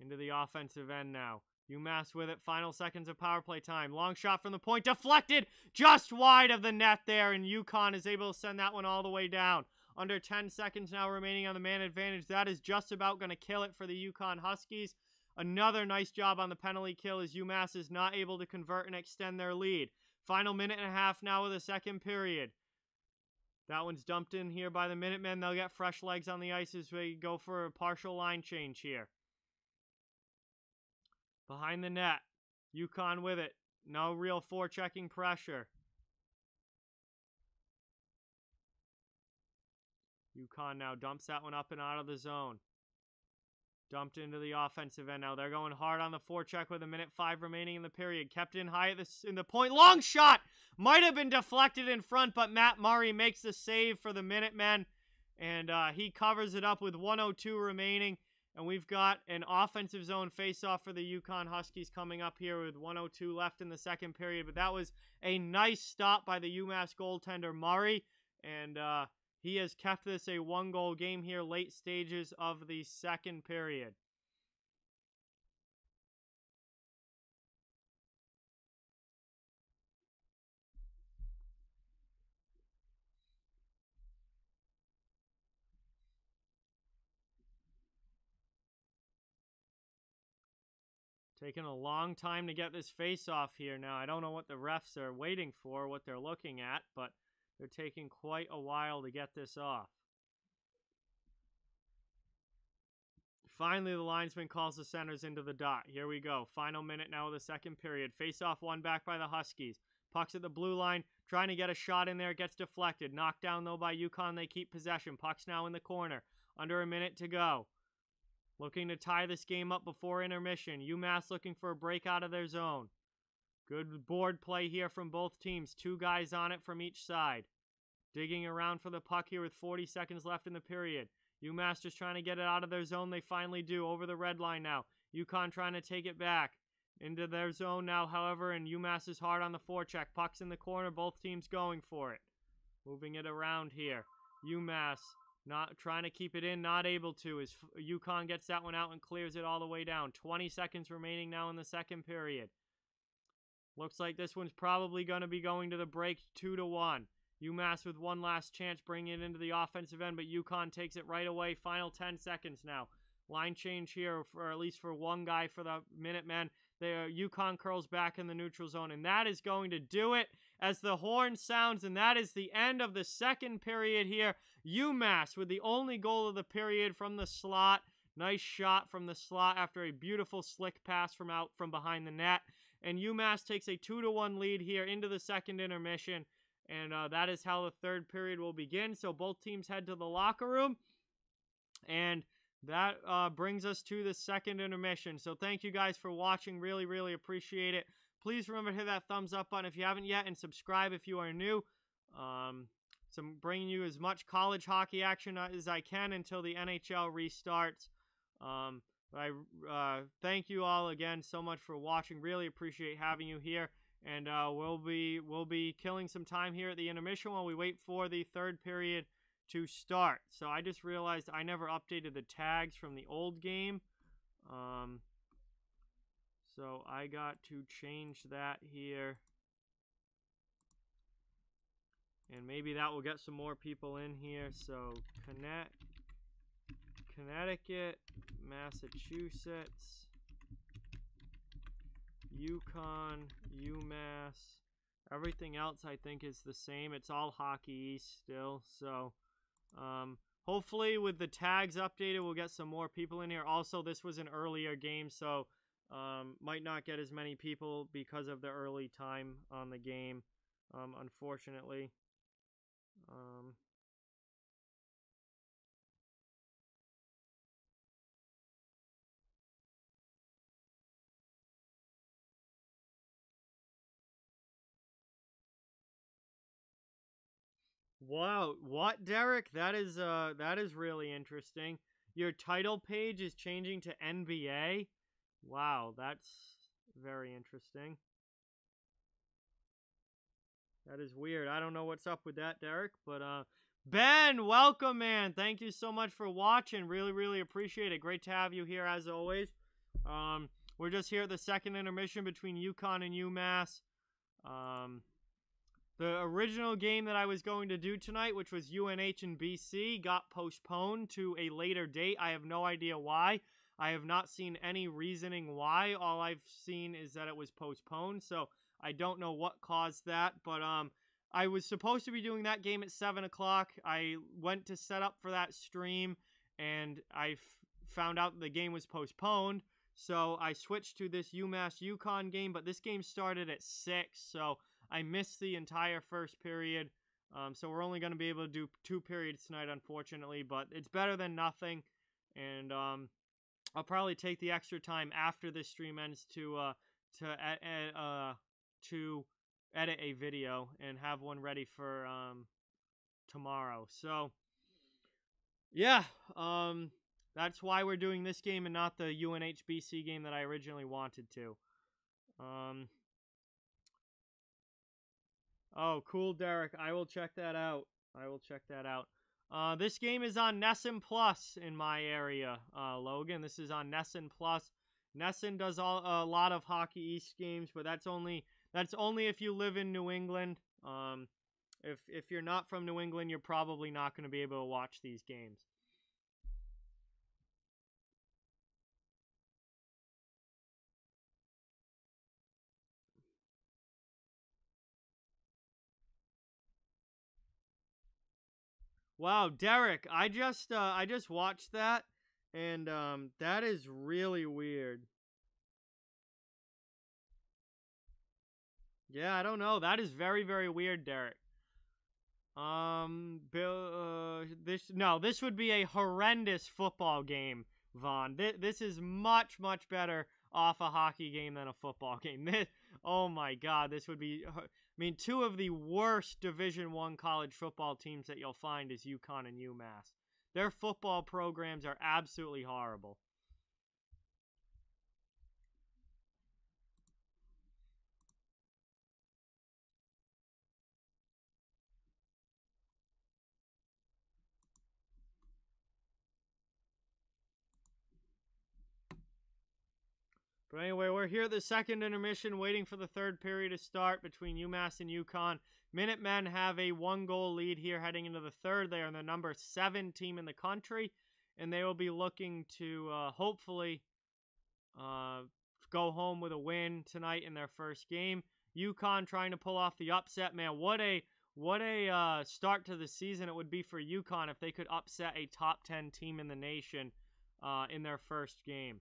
Into the offensive end now. UMass with it. Final seconds of power play time. Long shot from the point. Deflected just wide of the net there. And UConn is able to send that one all the way down. Under 10 seconds now remaining on the man advantage. That is just about going to kill it for the UConn Huskies. Another nice job on the penalty kill as UMass is not able to convert and extend their lead. Final minute and a half now of the second period. That one's dumped in here by the Minutemen. They'll get fresh legs on the ice as we go for a partial line change here. Behind the net. UConn with it. No real forechecking pressure. UConn now dumps that one up and out of the zone. Dumped into the offensive end now. They're going hard on the forecheck with a minute 5 remaining in the period. Kept in high at in the point. Long shot! Might have been deflected in front, but Matt Murray makes the save for the Minutemen. And he covers it up with 1:02 remaining. And we've got an offensive zone face-off for the UConn Huskies coming up here with 1:02 left in the second period. But that was a nice stop by the UMass goaltender Murray. And he has kept this a one-goal game here, late stages of the second period. Taking a long time to get this face-off here now. I don't know what the refs are waiting for, what they're looking at, but they're taking quite a while to get this off. Finally, the linesman calls the centers into the dot. Here we go. Final minute now of the second period. Face-off won back by the Huskies. Puck's at the blue line. Trying to get a shot in there. It gets deflected. Knocked down, though, by UConn. They keep possession. Puck's now in the corner. Under a minute to go. Looking to tie this game up before intermission. UMass looking for a break out of their zone. Good board play here from both teams. Two guys on it from each side. Digging around for the puck here with 40 seconds left in the period. UMass just trying to get it out of their zone. They finally do. Over the red line now. UConn trying to take it back. Into their zone now, however, and UMass is hard on the forecheck. Puck's in the corner. Both teams going for it. Moving it around here. UMass... not trying to keep it in, not able to, as UConn gets that one out and clears it all the way down. 20 seconds remaining now in the second period. Looks like this one's probably going to be going to the break 2-1. UMass with one last chance, bringing it into the offensive end, but UConn takes it right away. Final 10 seconds now. Line change here, for at least for one guy for the Minutemen. UConn curls back in the neutral zone, and that is going to do it as the horn sounds, and that is the end of the second period here. UMass with the only goal of the period from the slot. Nice shot from the slot after a beautiful slick pass from out from behind the net. And UMass takes a 2-1 lead here into the second intermission, and that is how the third period will begin. So both teams head to the locker room, and that brings us to the second intermission. So thank you guys for watching. Really, really appreciate it. Please remember to hit that thumbs up button if you haven't yet, and subscribe if you are new. I'm bringing you as much college hockey action as I can until the NHL restarts. I thank you all again so much for watching. Really appreciate having you here, and we'll be killing some time here at the intermission while we wait for the third period to start. So I just realized I never updated the tags from the old game. So I got to change that here. And maybe that will get some more people in here. So Connecticut, Massachusetts, UConn, UMass. Everything else I think is the same. It's all Hockey East still. So hopefully with the tags updated, we'll get some more people in here. Also, this was an earlier game, so might not get as many people because of the early time on the game, unfortunately. Wow, what, Derek? That is really interesting. Your title page is changing to NBA? Wow, that's very interesting. That is weird. I don't know what's up with that, Derek, but Ben, welcome, man. Thank you so much for watching. Really, really appreciate it. Great to have you here as always. We're just here at the second intermission between UConn and UMass. The original game that I was going to do tonight, which was UNH and BC, got postponed to a later date. I have no idea why. I have not seen any reasoning why. All I've seen is that it was postponed, so I don't know what caused that. But I was supposed to be doing that game at 7 o'clock. I went to set up for that stream, and I found out the game was postponed. So I switched to this UMass-UConn game, but this game started at 6, so I missed the entire first period, so we're only going to be able to do two periods tonight, unfortunately, but it's better than nothing, and I'll probably take the extra time after this stream ends to edit a video and have one ready for tomorrow. So, yeah, that's why we're doing this game and not the UNH-BC game that I originally wanted to. Oh, cool, Derek. I will check that out. I will check that out. This game is on Nessun Plus in my area, Logan. This is on Nessun Plus. Nessun does a lot of Hockey East games, but that's only if you live in New England. If you're not from New England, you're probably not going to be able to watch these games. Wow, Derek, I just watched that, and that is really weird. Yeah, I don't know. That is very, very weird, Derek. This would be a horrendous football game, Vaughn. This is much, much better off a hockey game than a football game. Oh my God, this would be. I mean, two of the worst Division I college football teams that you'll find is UConn and UMass. Their football programs are absolutely horrible. But anyway, we're here at the second intermission, waiting for the third period to start between UMass and UConn. Minutemen have a one-goal lead here heading into the third. They are the number 7 team in the country, and they will be looking to hopefully go home with a win tonight in their first game. UConn trying to pull off the upset. Man, what a start to the season it would be for UConn if they could upset a top 10 team in the nation in their first game.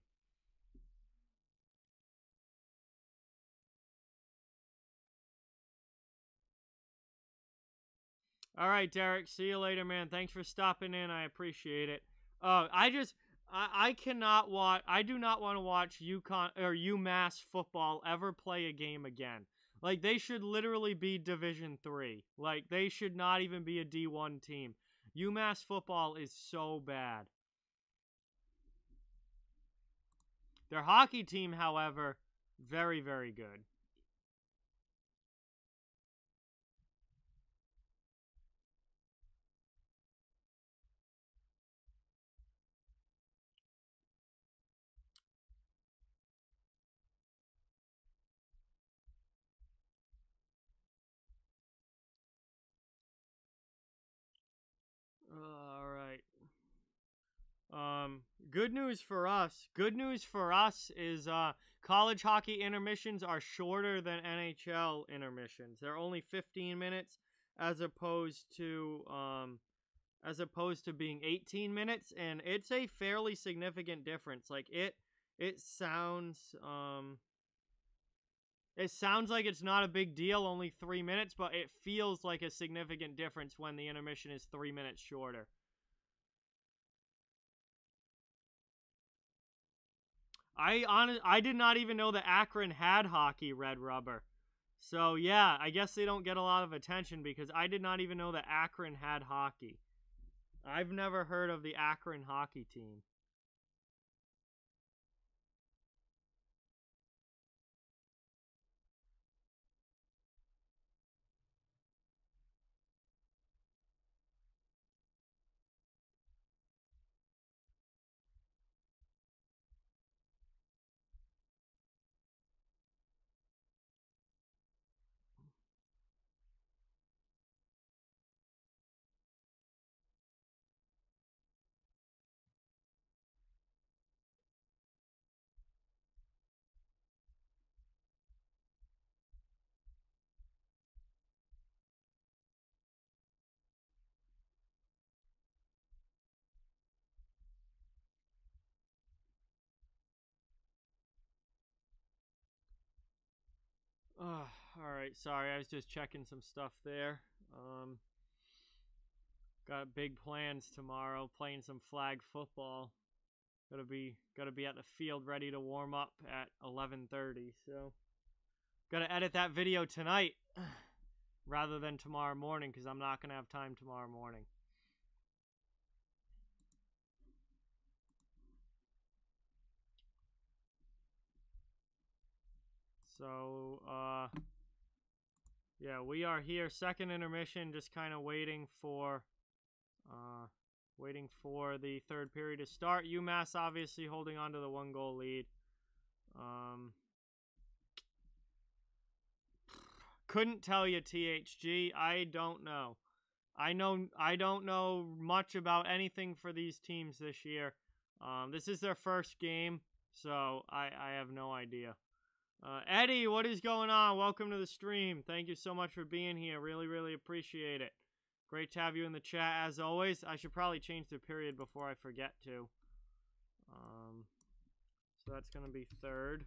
All right, Derek, see you later, man. Thanks for stopping in. I appreciate it. I do not want to watch UConn or UMass football ever play a game again. Like, they should literally be Division III. Like, they should not even be a D1 team. UMass football is so bad. Their hockey team, however, very, very good. Good news for us. Good news for us is college hockey intermissions are shorter than NHL intermissions. They're only 15 minutes as opposed to being 18 minutes, and it's a fairly significant difference. Like it sounds like it's not a big deal, only 3 minutes, but it feels like a significant difference when the intermission is 3 minutes shorter. I did not even know that Akron had hockey, Red Rubber. So, yeah, I guess they don't get a lot of attention because I did not even know that Akron had hockey. I've never heard of the Akron hockey team. All right, sorry, I was just checking some stuff there. Got big plans tomorrow, playing some flag football. Gotta be at the field ready to warm up at 11:30. So, gotta edit that video tonight rather than tomorrow morning because I'm not gonna have time tomorrow morning. So, yeah, we are here. Second intermission, just kind of waiting for the third period to start. UMass obviously holding on to the one-goal lead. Couldn't tell you, THG. I don't know. I don't know much about anything for these teams this year. This is their first game, so I have no idea. Eddie, what is going on? Welcome to the stream. Thank you so much for being here. Really, really appreciate it. Great to have you in the chat, as always. I should probably change the period before I forget to. So that's going to be 3rd.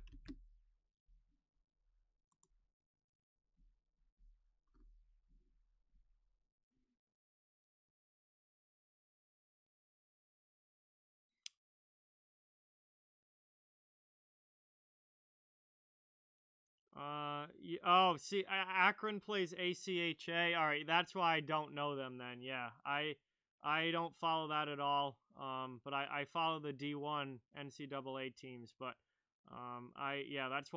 Oh, see, Akron plays ACHA. All right, that's why I don't know them then. Yeah, I don't follow that at all. But I follow the D1 NCAA teams. But that's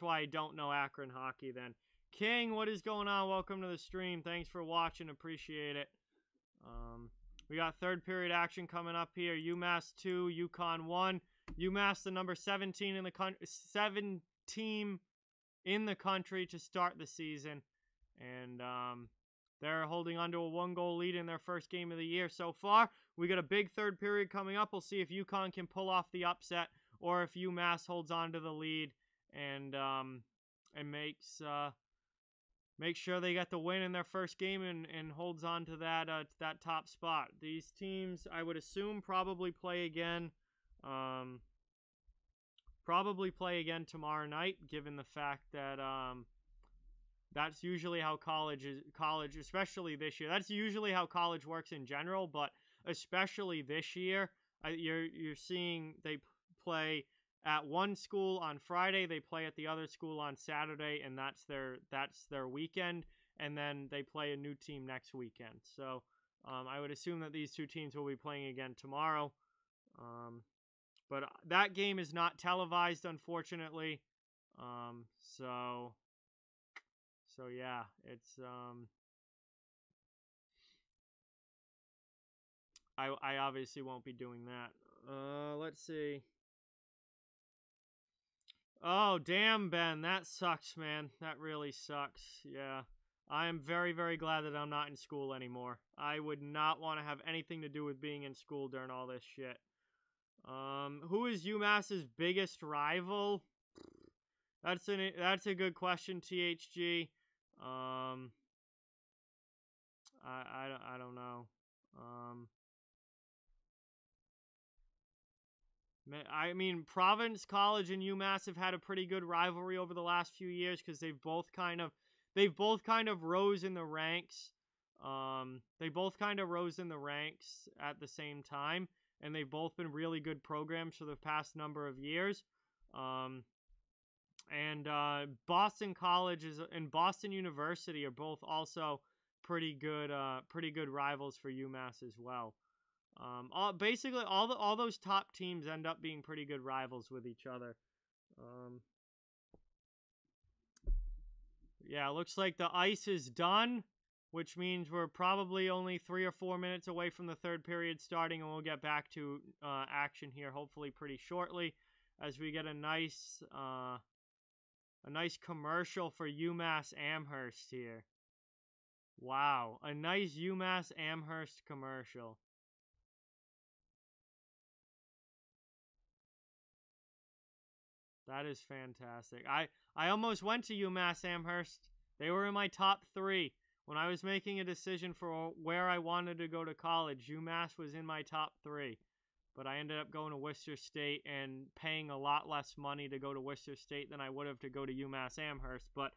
why I don't know Akron hockey then. King, what is going on? Welcome to the stream. Thanks for watching. Appreciate it. We got third period action coming up here. UMass 2, UConn 1. UMass, the number 17 in the country, 7 team in the country to start the season, and they're holding on to a 1-goal lead in their first game of the year so far. We got a big third period coming up. We'll see if UConn can pull off the upset or if UMass holds on to the lead and makes sure they get the win in their first game and holds on to that top spot. These teams, I would assume, probably play again. Probably play again tomorrow night, given the fact that that's usually how college, especially this year. That's usually how college works in general, but especially this year, you're seeing they play at one school on Friday, they play at the other school on Saturday, and that's their weekend, and then they play a new team next weekend. So I would assume that these two teams will be playing again tomorrow. But that game is not televised, unfortunately. So yeah, it's I obviously won't be doing that. Let's see. Oh, damn, Ben, that sucks, man. That really sucks. Yeah. I am very, very glad that I'm not in school anymore. I would not want to have anything to do with being in school during all this shit. Who is UMass's biggest rival? That's a good question, THG. I don't know. I mean, Providence College and UMass have had a pretty good rivalry over the last few years because they've both kind of rose in the ranks. They both kind of rose in the ranks at the same time. And they've both been really good programs for the past number of years. And Boston College and Boston University are both also pretty good rivals for UMass as well. Basically all those top teams end up being pretty good rivals with each other. Yeah, looks like the ice is done, which means we're probably only 3 or 4 minutes away from the third period starting, and we'll get back to action here hopefully pretty shortly as we get a nice commercial for UMass Amherst here. Wow, a nice UMass Amherst commercial. That is fantastic. I almost went to UMass Amherst. They were in my top 3. When I was making a decision for where I wanted to go to college, UMass was in my top 3. But I ended up going to Worcester State and paying a lot less money to go to Worcester State than I would have to go to UMass Amherst. But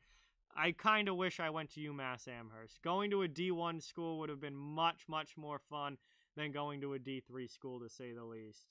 I kind of wish I went to UMass Amherst. Going to a D1 school would have been much, much more fun than going to a D3 school, to say the least.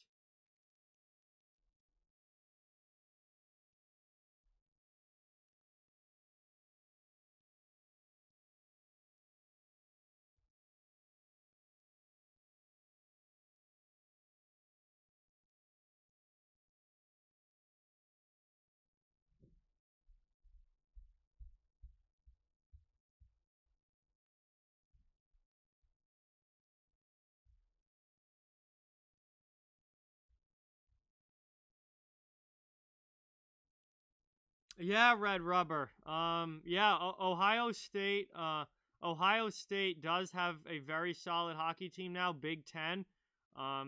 Yeah, Red Rubber. Yeah, Ohio State does have a very solid hockey team now, Big Ten.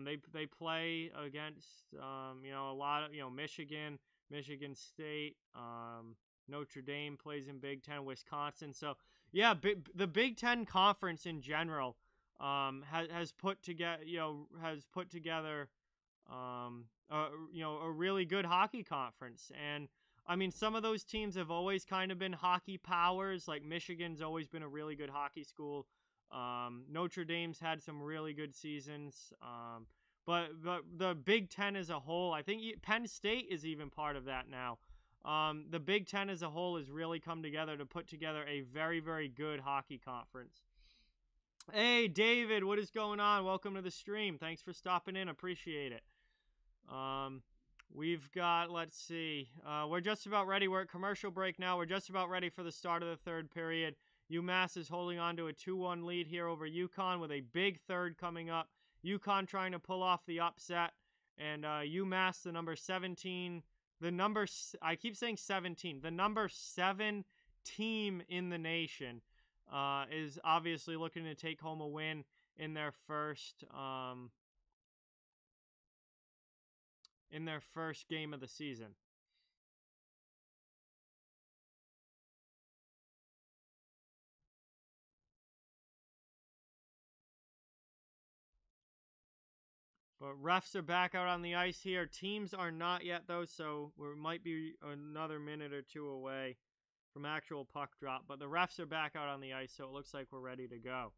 They play against a lot of Michigan, Michigan State, Notre Dame plays in Big Ten, Wisconsin. So yeah, the Big Ten Conference in general has put together a really good hockey conference. And I mean, some of those teams have always kind of been hockey powers. Like Michigan's always been a really good hockey school. Notre Dame's had some really good seasons. But the Big Ten as a whole, I think Penn State is even part of that now. The Big Ten as a whole has really come together to put together a very, very good hockey conference. Hey, David, what is going on? Welcome to the stream. Thanks for stopping in. Appreciate it. We've got, let's see, we're just about ready. We're at commercial break now. We're just about ready for the start of the third period. UMass is holding on to a 2-1 lead here over UConn with a big third coming up. UConn trying to pull off the upset. And UMass, the number 17, the number 7 team in the nation is obviously looking to take home a win in their first game of the season. But refs are back out on the ice here. Teams are not yet, though, so we might be another minute or two away from actual puck drop. But the refs are back out on the ice, so it looks like we're ready to go.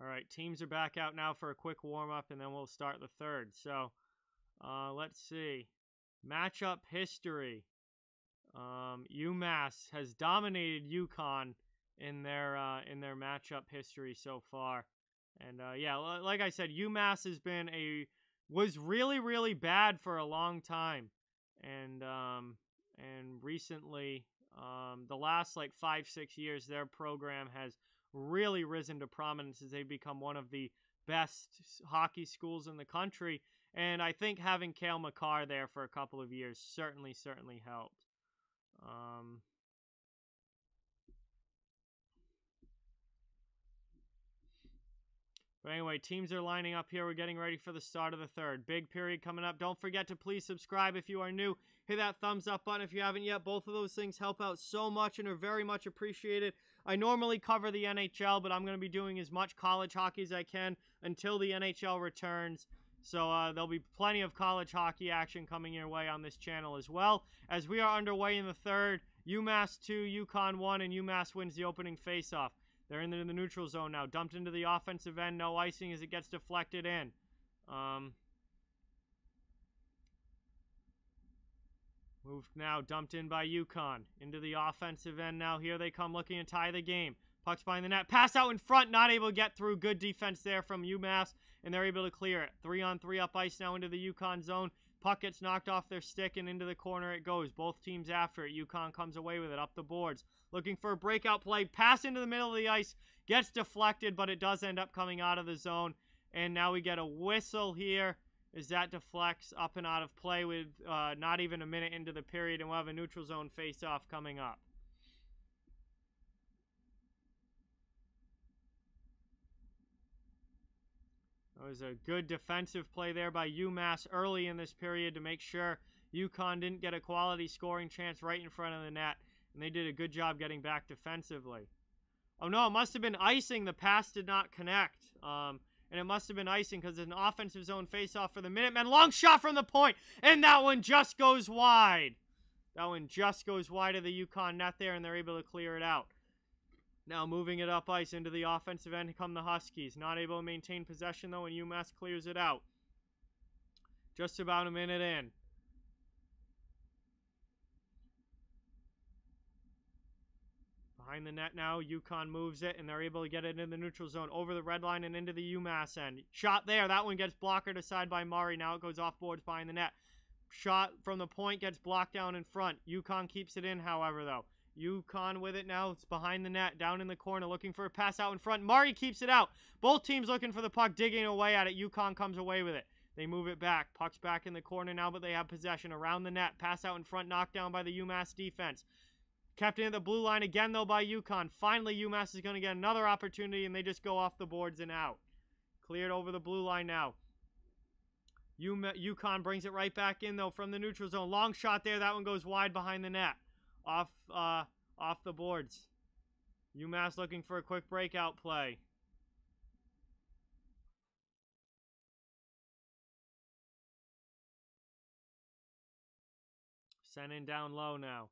All right, teams are back out now for a quick warm-up, and then we'll start the third. So let's see. Matchup history. UMass has dominated UConn in their matchup history so far. And yeah, like I said, UMass has been was really, really bad for a long time. And recently, the last like 5-6 years, their program has really risen to prominence as they've become one of the best hockey schools in the country. And I think having Cale Makar there for a couple of years certainly helped. But anyway, teams are lining up here. We're getting ready for the start of the third. Big period coming up. Don't forget to please subscribe if you are new. Hit that thumbs up button if you haven't yet. Both of those things help out so much and are very much appreciated. I normally cover the NHL, but I'm going to be doing as much college hockey as I can until the NHL returns. So there'll be plenty of college hockey action coming your way on this channel as well. As we are underway in the third, UMass 2, UConn 1, and UMass wins the opening faceoff. They're in the neutral zone now. Dumped into the offensive end. No icing as it gets deflected in. Moved now. Dumped in by UConn. Into the offensive end now. Here they come looking to tie the game. Puck's behind the net. Pass out in front. Not able to get through. Good defense there from UMass. And they're able to clear it. 3-on-3 up ice now into the UConn zone. Puck gets knocked off their stick and into the corner it goes. Both teams after it. UConn comes away with it up the boards. Looking for a breakout play. Pass into the middle of the ice. Gets deflected, but it does end up coming out of the zone. And now we get a whistle here as that deflects up and out of play with not even a minute into the period. And we'll have a neutral zone face-off coming up. It was a good defensive play there by UMass early in this period to make sure UConn didn't get a quality scoring chance right in front of the net. And they did a good job getting back defensively. Oh, no, it must have been icing. The pass did not connect. And it must have been icing because it's an offensive zone faceoff for the Minutemen. Long shot from the point, and that one just goes wide. That one just goes wide of the UConn net there, and they're able to clear it out. Now moving it up ice into the offensive end come the Huskies. Not able to maintain possession, though, and UMass clears it out. Just about a minute in. Behind the net now, UConn moves it, and they're able to get it into the neutral zone, over the red line and into the UMass end. Shot there. That one gets blockered aside by Murray. Now it goes off boards behind the net. Shot from the point gets blocked down in front. UConn keeps it in, however, though. UConn with it now. It's behind the net, down in the corner, looking for a pass out in front. Murray keeps it out. Both teams looking for the puck, digging away at it. UConn comes away with it. They move it back. Puck's back in the corner now, but they have possession around the net. Pass out in front, knocked down by the UMass defense. Kept in at the blue line again, though, by UConn. Finally, UMass is going to get another opportunity, and they just go off the boards and out. Cleared over the blue line now. UConn brings it right back in, though, from the neutral zone. Long shot there. That one goes wide behind the net. Off the boards. UMass looking for a quick breakout play. Sent in down low now.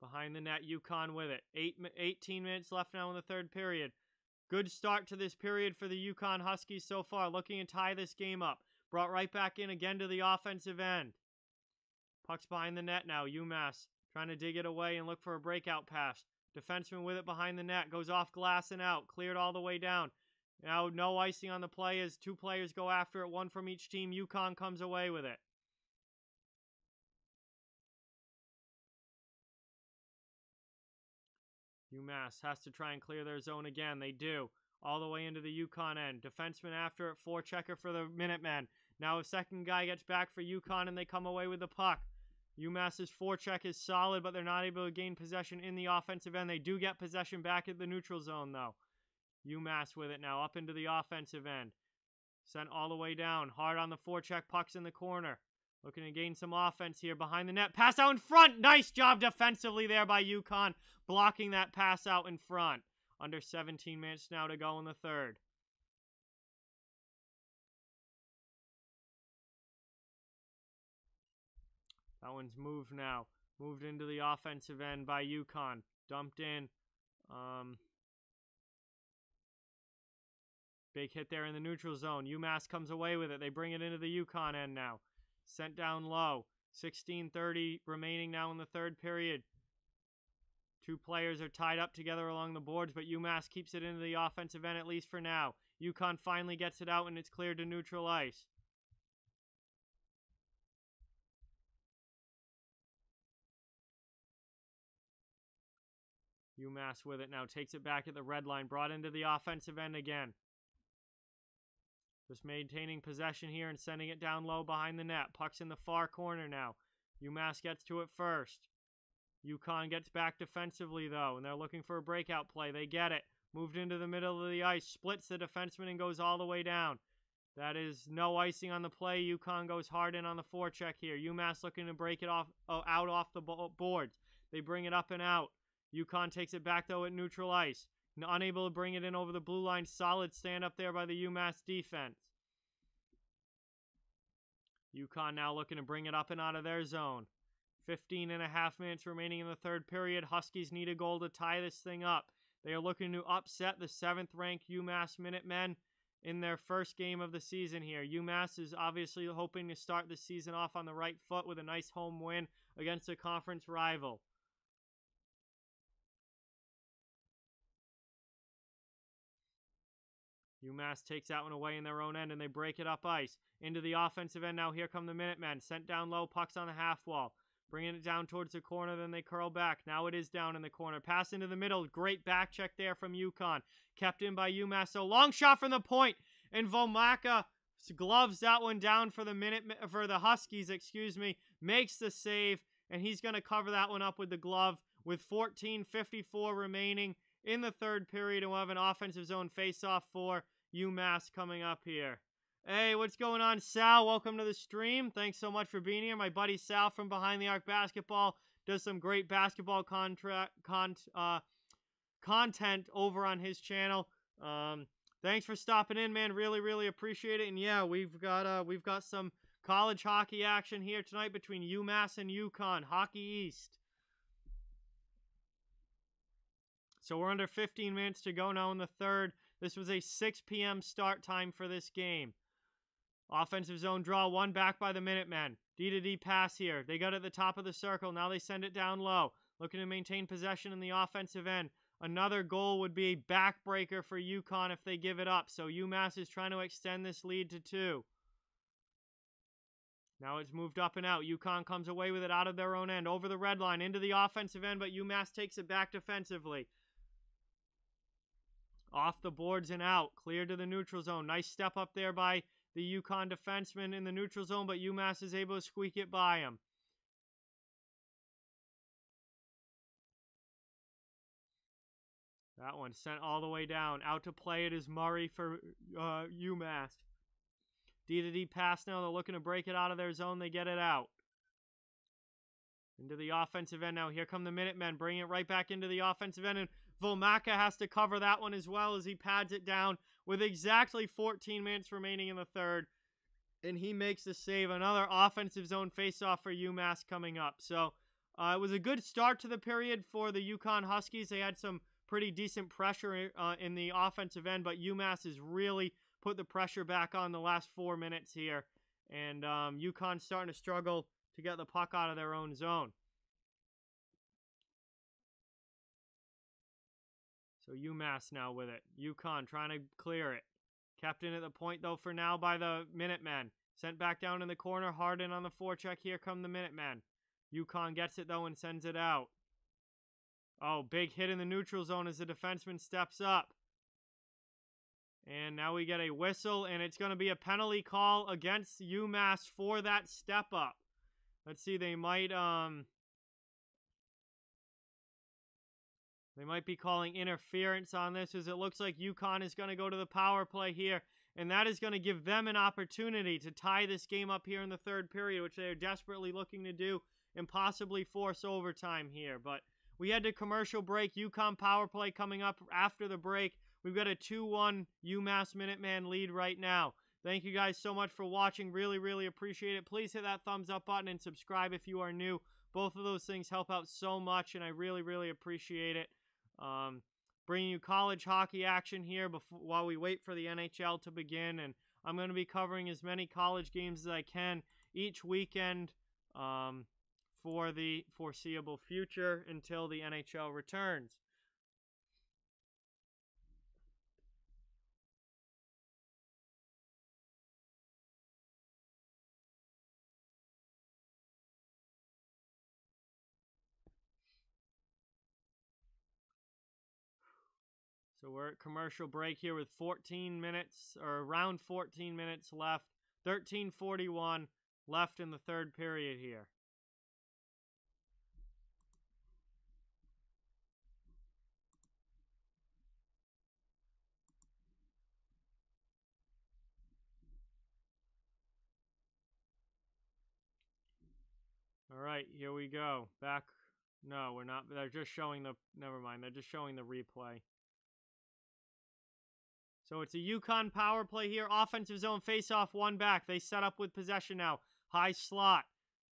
Behind the net, UConn with it. 18 minutes left now in the third period. Good start to this period for the UConn Huskies so far. Looking to tie this game up. Brought right back in again to the offensive end. Puck's behind the net now. UMass trying to dig it away and look for a breakout pass. Defenseman with it behind the net. Goes off glass and out. Cleared all the way down. Now no icing on the play as two players go after it. One from each team. UConn comes away with it. UMass has to try and clear their zone again. They do. All the way into the UConn end. Defenseman after it. Forechecker for the Minutemen. Now a second guy gets back for UConn and they come away with the puck. UMass's forecheck is solid, but they're not able to gain possession in the offensive end. They do get possession back at the neutral zone, though. UMass with it now. Up into the offensive end. Sent all the way down. Hard on the forecheck. Puck's in the corner. Looking to gain some offense here behind the net. Pass out in front. Nice job defensively there by UConn, blocking that pass out in front. Under 17 minutes now to go in the third. That one's moved now. Moved into the offensive end by UConn. Dumped in. Big hit there in the neutral zone. UMass comes away with it. They bring it into the UConn end now. Sent down low. 16:30 remaining now in the third period. Two players are tied up together along the boards, but UMass keeps it into the offensive end, at least for now. UConn finally gets it out, and it's cleared to neutral ice. UMass with it now. Takes it back at the red line. Brought into the offensive end again. Just maintaining possession here and sending it down low behind the net. Puck's in the far corner now. UMass gets to it first. UConn gets back defensively, though, and they're looking for a breakout play. They get it. Moved into the middle of the ice. Splits the defenseman and goes all the way down. That is no icing on the play. UConn goes hard in on the forecheck here. UMass looking to break it off out off the boards. They bring it up and out. UConn takes it back, though, at neutral ice. Unable to bring it in over the blue line. Solid stand up there by the UMass defense. UConn now looking to bring it up and out of their zone. 15.5 minutes remaining in the third period. Huskies need a goal to tie this thing up. They are looking to upset the 7th-ranked UMass Minutemen in their first game of the season here. UMass is obviously hoping to start the season off on the right foot with a nice home win against a conference rival. UMass takes that one away in their own end, and they break it up ice. Into the offensive end now. Here come the Minutemen. Sent down low. Puck's on the half wall. Bringing it down towards the corner, then they curl back. Now it is down in the corner. Pass into the middle. Great back check there from UConn. Kept in by UMass. So long shot from the point, and Vomáčka gloves that one down for the Huskies. Makes the save, and he's going to cover that one up with the glove with 14:54 remaining in the third period, and we'll have an offensive zone face-off for UMass coming up here. Hey, what's going on, Sal? Welcome to the stream. Thanks so much for being here. My buddy Sal from Behind the Arc Basketball does some great basketball content over on his channel. Thanks for stopping in, man. Really, really appreciate it. And yeah, we've got some college hockey action here tonight between UMass and UConn, Hockey East. So we're under 15 minutes to go now in the third. This was a 6 p.m. start time for this game. Offensive zone draw, one back by the Minutemen. D-to-D pass here. They got at the top of the circle. Now they send it down low. Looking to maintain possession in the offensive end. Another goal would be a backbreaker for UConn if they give it up. So UMass is trying to extend this lead to 2. Now it's moved up and out. UConn comes away with it out of their own end. Over the red line, into the offensive end, but UMass takes it back defensively. Off the boards and out. Clear to the neutral zone. Nice step up there by the UConn defenseman in the neutral zone, but UMass is able to squeak it by him. That one sent all the way down. Out to play it is Murray for UMass. D-to-D pass now. They're looking to break it out of their zone. They get it out. Into the offensive end now. Here come the Minutemen. Bring it right back into the offensive end. And Vomáčka has to cover that one as well as he pads it down with exactly 14 minutes remaining in the third. And he makes the save. Another offensive zone faceoff for UMass coming up. So it was a good start to the period for the UConn Huskies. They had some pretty decent pressure in the offensive end, but UMass has really put the pressure back on the last 4 minutes here. And UConn's starting to struggle to get the puck out of their own zone. So UMass now with it. UConn trying to clear it. Kept in at the point, though, for now by the Minutemen. Sent back down in the corner. Harden on the forecheck. Here come the Minutemen. UConn gets it, though, and sends it out. Oh, big hit in the neutral zone as the defenseman steps up. And now we get a whistle, and it's going to be a penalty call against UMass for that step up. Let's see, they might be calling interference on this, as it looks like UConn is going to go to the power play here, and that is going to give them an opportunity to tie this game up here in the third period, which they are desperately looking to do and possibly force overtime here. But we had the commercial break. UConn power play coming up after the break. We've got a 2-1 UMass Minuteman lead right now. Thank you guys so much for watching. Really, really appreciate it. Please hit that thumbs up button and subscribe if you are new. Both of those things help out so much, and I really, really appreciate it. Bringing you college hockey action here while we wait for the NHL to begin. And I'm going to be covering as many college games as I can each weekend for the foreseeable future until the NHL returns. So we're at commercial break here with 14 minutes, or around 14 minutes left. 13:41 left in the third period here. All right, here we go. Back. No, we're not. They're just showing the, never mind. They're just showing the replay. So it's a UConn power play here. Offensive zone faceoff, one back. They set up with possession now. High slot.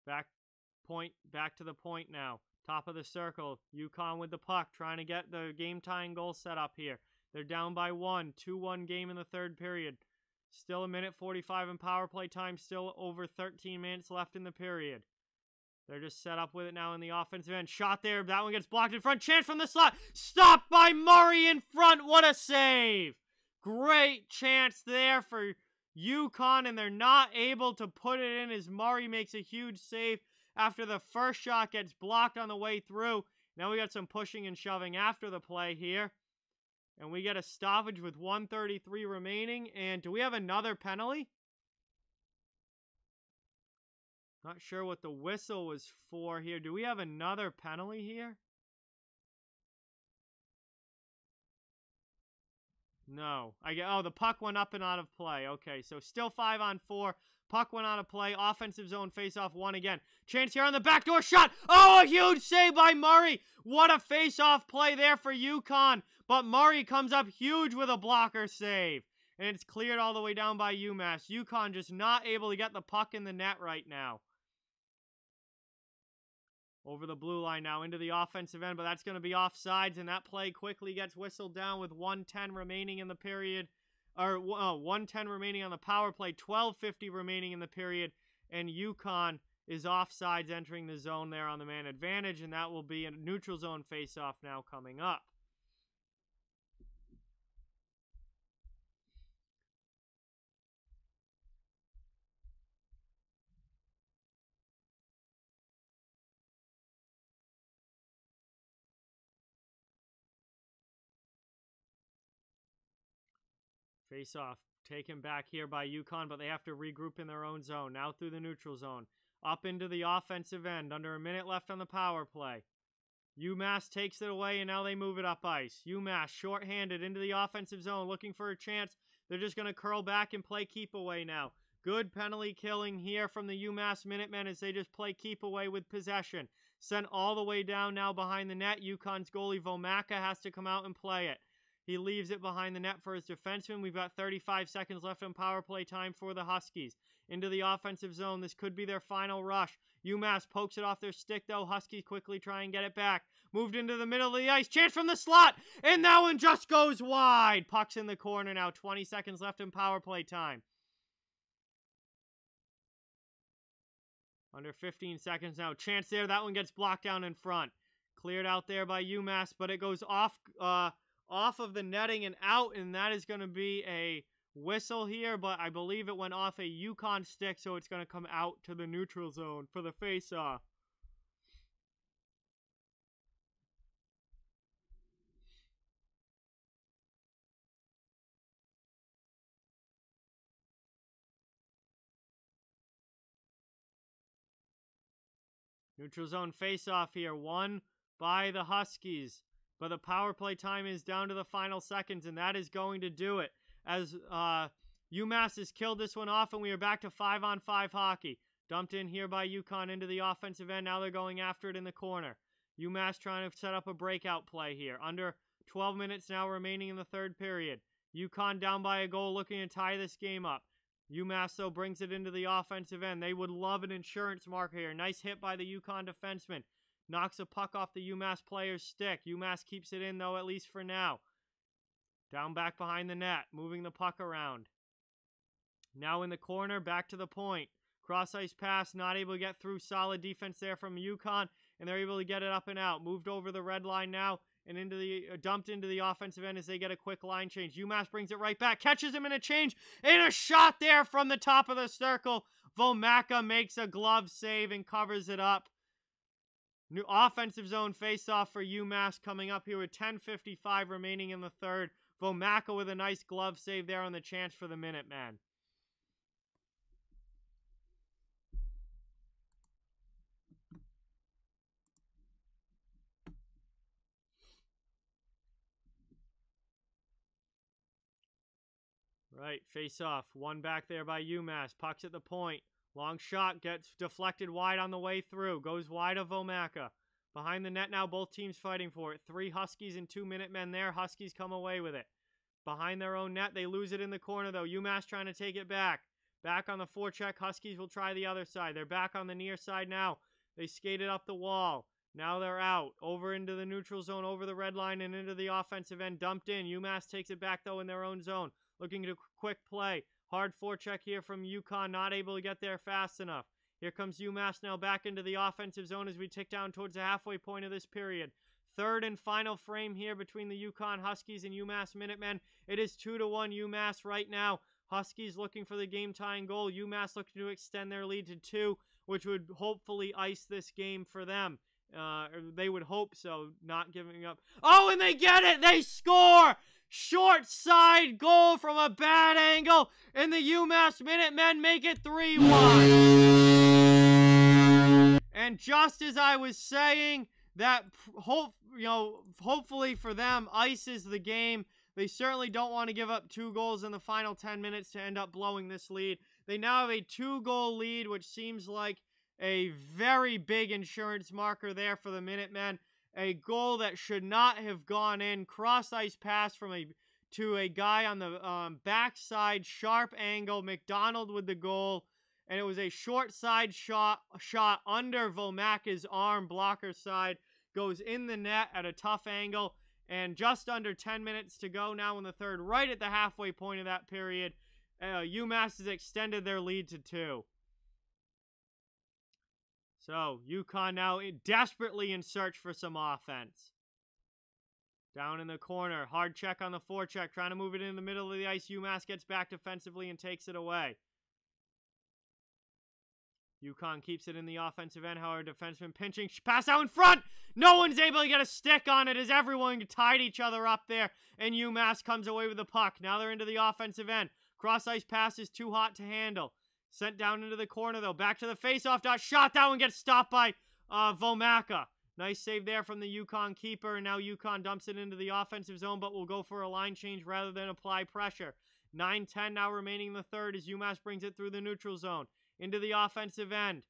Back to the point now. Top of the circle. UConn with the puck, trying to get the game-tying goal set up here. They're down by one. 2-1 game in the third period. Still a 1:45 in power play time. Still over 13 minutes left in the period. They're just set up with it now in the offensive end. Shot there. That one gets blocked in front. Chance from the slot. Stopped by Murray in front. What a save. Great chance there for UConn, and they're not able to put it in as Murray makes a huge save after the first shot gets blocked on the way through. Now we got some pushing and shoving after the play here, and we get a stoppage with 1:33 remaining. And do we have another penalty? Not sure what the whistle was for here. Do we have another penalty here? No. Oh, the puck went up and out of play. Okay, so still 5-on-4. Puck went out of play. Offensive zone faceoff, one again. Chance here on the backdoor shot. Oh, a huge save by Murray. What a faceoff play there for UConn. But Murray comes up huge with a blocker save. And it's cleared all the way down by UMass. UConn just not able to get the puck in the net right now. Over the blue line now into the offensive end, but that's going to be offsides, and that play quickly gets whistled down with 1:10 remaining in the period, or 1:10 remaining on the power play, 12:50 remaining in the period, and UConn is offsides entering the zone there on the man advantage, and that will be a neutral zone faceoff now coming up. Face-off taken back here by UConn, but they have to regroup in their own zone. Now through the neutral zone. Up into the offensive end. Under a minute left on the power play. UMass takes it away, and now they move it up ice. UMass shorthanded into the offensive zone, looking for a chance. They're just going to curl back and play keep away now. Good penalty killing here from the UMass Minutemen as they just play keep away with possession. Sent all the way down now behind the net. UConn's goalie Vomáčka has to come out and play it. He leaves it behind the net for his defenseman. We've got 35 seconds left on power play time for the Huskies. Into the offensive zone. This could be their final rush. UMass pokes it off their stick, though. Huskies quickly try and get it back. Moved into the middle of the ice. Chance from the slot. And that one just goes wide. Puck's in the corner now. 20 seconds left in power play time. Under 15 seconds now. Chance there. That one gets blocked down in front. Cleared out there by UMass, but it goes off of the netting and out, and that is going to be a whistle here, but I believe it went off a UConn stick, so it's going to come out to the neutral zone for the face-off. Neutral zone face-off here, won by the Huskies. But the power play time is down to the final seconds, and that is going to do it. As UMass has killed this one off, and we are back to 5-on-5 hockey. Dumped in here by UConn into the offensive end. Now they're going after it in the corner. UMass trying to set up a breakout play here. Under 12 minutes now remaining in the third period. UConn down by a goal looking to tie this game up. UMass, though, brings it into the offensive end. They would love an insurance mark here. Nice hit by the UConn defenseman. Knocks a puck off the UMass player's stick. UMass keeps it in, though, at least for now. Down back behind the net, moving the puck around. Now in the corner, back to the point. Cross-ice pass, not able to get through. Solid defense there from UConn, and they're able to get it up and out. Moved over the red line now and into the dumped into the offensive end as they get a quick line change. UMass brings it right back, catches him in a change, and a shot there from the top of the circle. Vomáčka makes a glove save and covers it up. New offensive zone face-off for UMass coming up here with 10:55 remaining in the third. Vomáčka with a nice glove save there on the chance for the Minutemen. Right, face-off. One back there by UMass. Puck's at the point. Long shot gets deflected wide on the way through. Goes wide of Vomáčka. Behind the net now, both teams fighting for it. 3 Huskies and 2 Minutemen there. Huskies come away with it. Behind their own net, they lose it in the corner, though. UMass trying to take it back. Back on the forecheck. Huskies will try the other side. They're back on the near side now. They skated up the wall. Now they're out. Over into the neutral zone, over the red line, and into the offensive end. Dumped in. UMass takes it back, though, in their own zone. Looking to quick play. Hard forecheck here from UConn, not able to get there fast enough. Here comes UMass now back into the offensive zone as we tick down towards the halfway point of this period. Third and final frame here between the UConn Huskies and UMass Minutemen. It is 2-1 UMass right now. Huskies looking for the game-tying goal. UMass looking to extend their lead to 2, which would hopefully ice this game for them. They would hope so, not giving up. Oh, and they get it! They score! Short side goal from a bad angle, and the UMass Minutemen make it 3-1. And just as I was saying, that hopefully for them, ices the game. They certainly don't want to give up 2 goals in the final 10 minutes to end up blowing this lead. They now have a 2-goal lead, which seems like a very big insurance marker there for the Minutemen. A goal that should not have gone in. Cross-ice pass from to a guy on the backside, sharp angle. McDonald with the goal. And it was a short side shot under Vomáčka's arm, blocker side. Goes in the net at a tough angle. And just under 10 minutes to go now in the third, right at the halfway point of that period. UMass has extended their lead to 2. So, UConn now desperately in search for some offense. Down in the corner, hard check on the forecheck, trying to move it in the middle of the ice. UMass gets back defensively and takes it away. UConn keeps it in the offensive end, however, defenseman pinching, pass out in front! No one's able to get a stick on it as everyone tied each other up there, and UMass comes away with the puck. Now they're into the offensive end. Cross-ice pass is too hot to handle. Sent down into the corner, though. Back to the face-off dot. Shot. That one gets stopped by Vomáčka. Nice save there from the UConn keeper. And now UConn dumps it into the offensive zone, but will go for a line change rather than apply pressure. 9-10 now remaining in the third as UMass brings it through the neutral zone into the offensive end.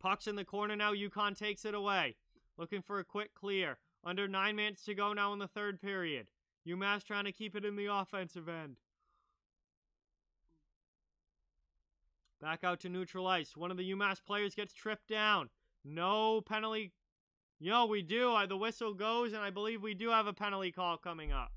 Puck's in the corner now. UConn takes it away. Looking for a quick clear. Under 9 minutes to go now in the third period. UMass trying to keep it in the offensive end. Back out to neutral ice. One of the UMass players gets tripped down. No penalty. Yo, we do. The whistle goes, and I believe we do have a penalty call coming up.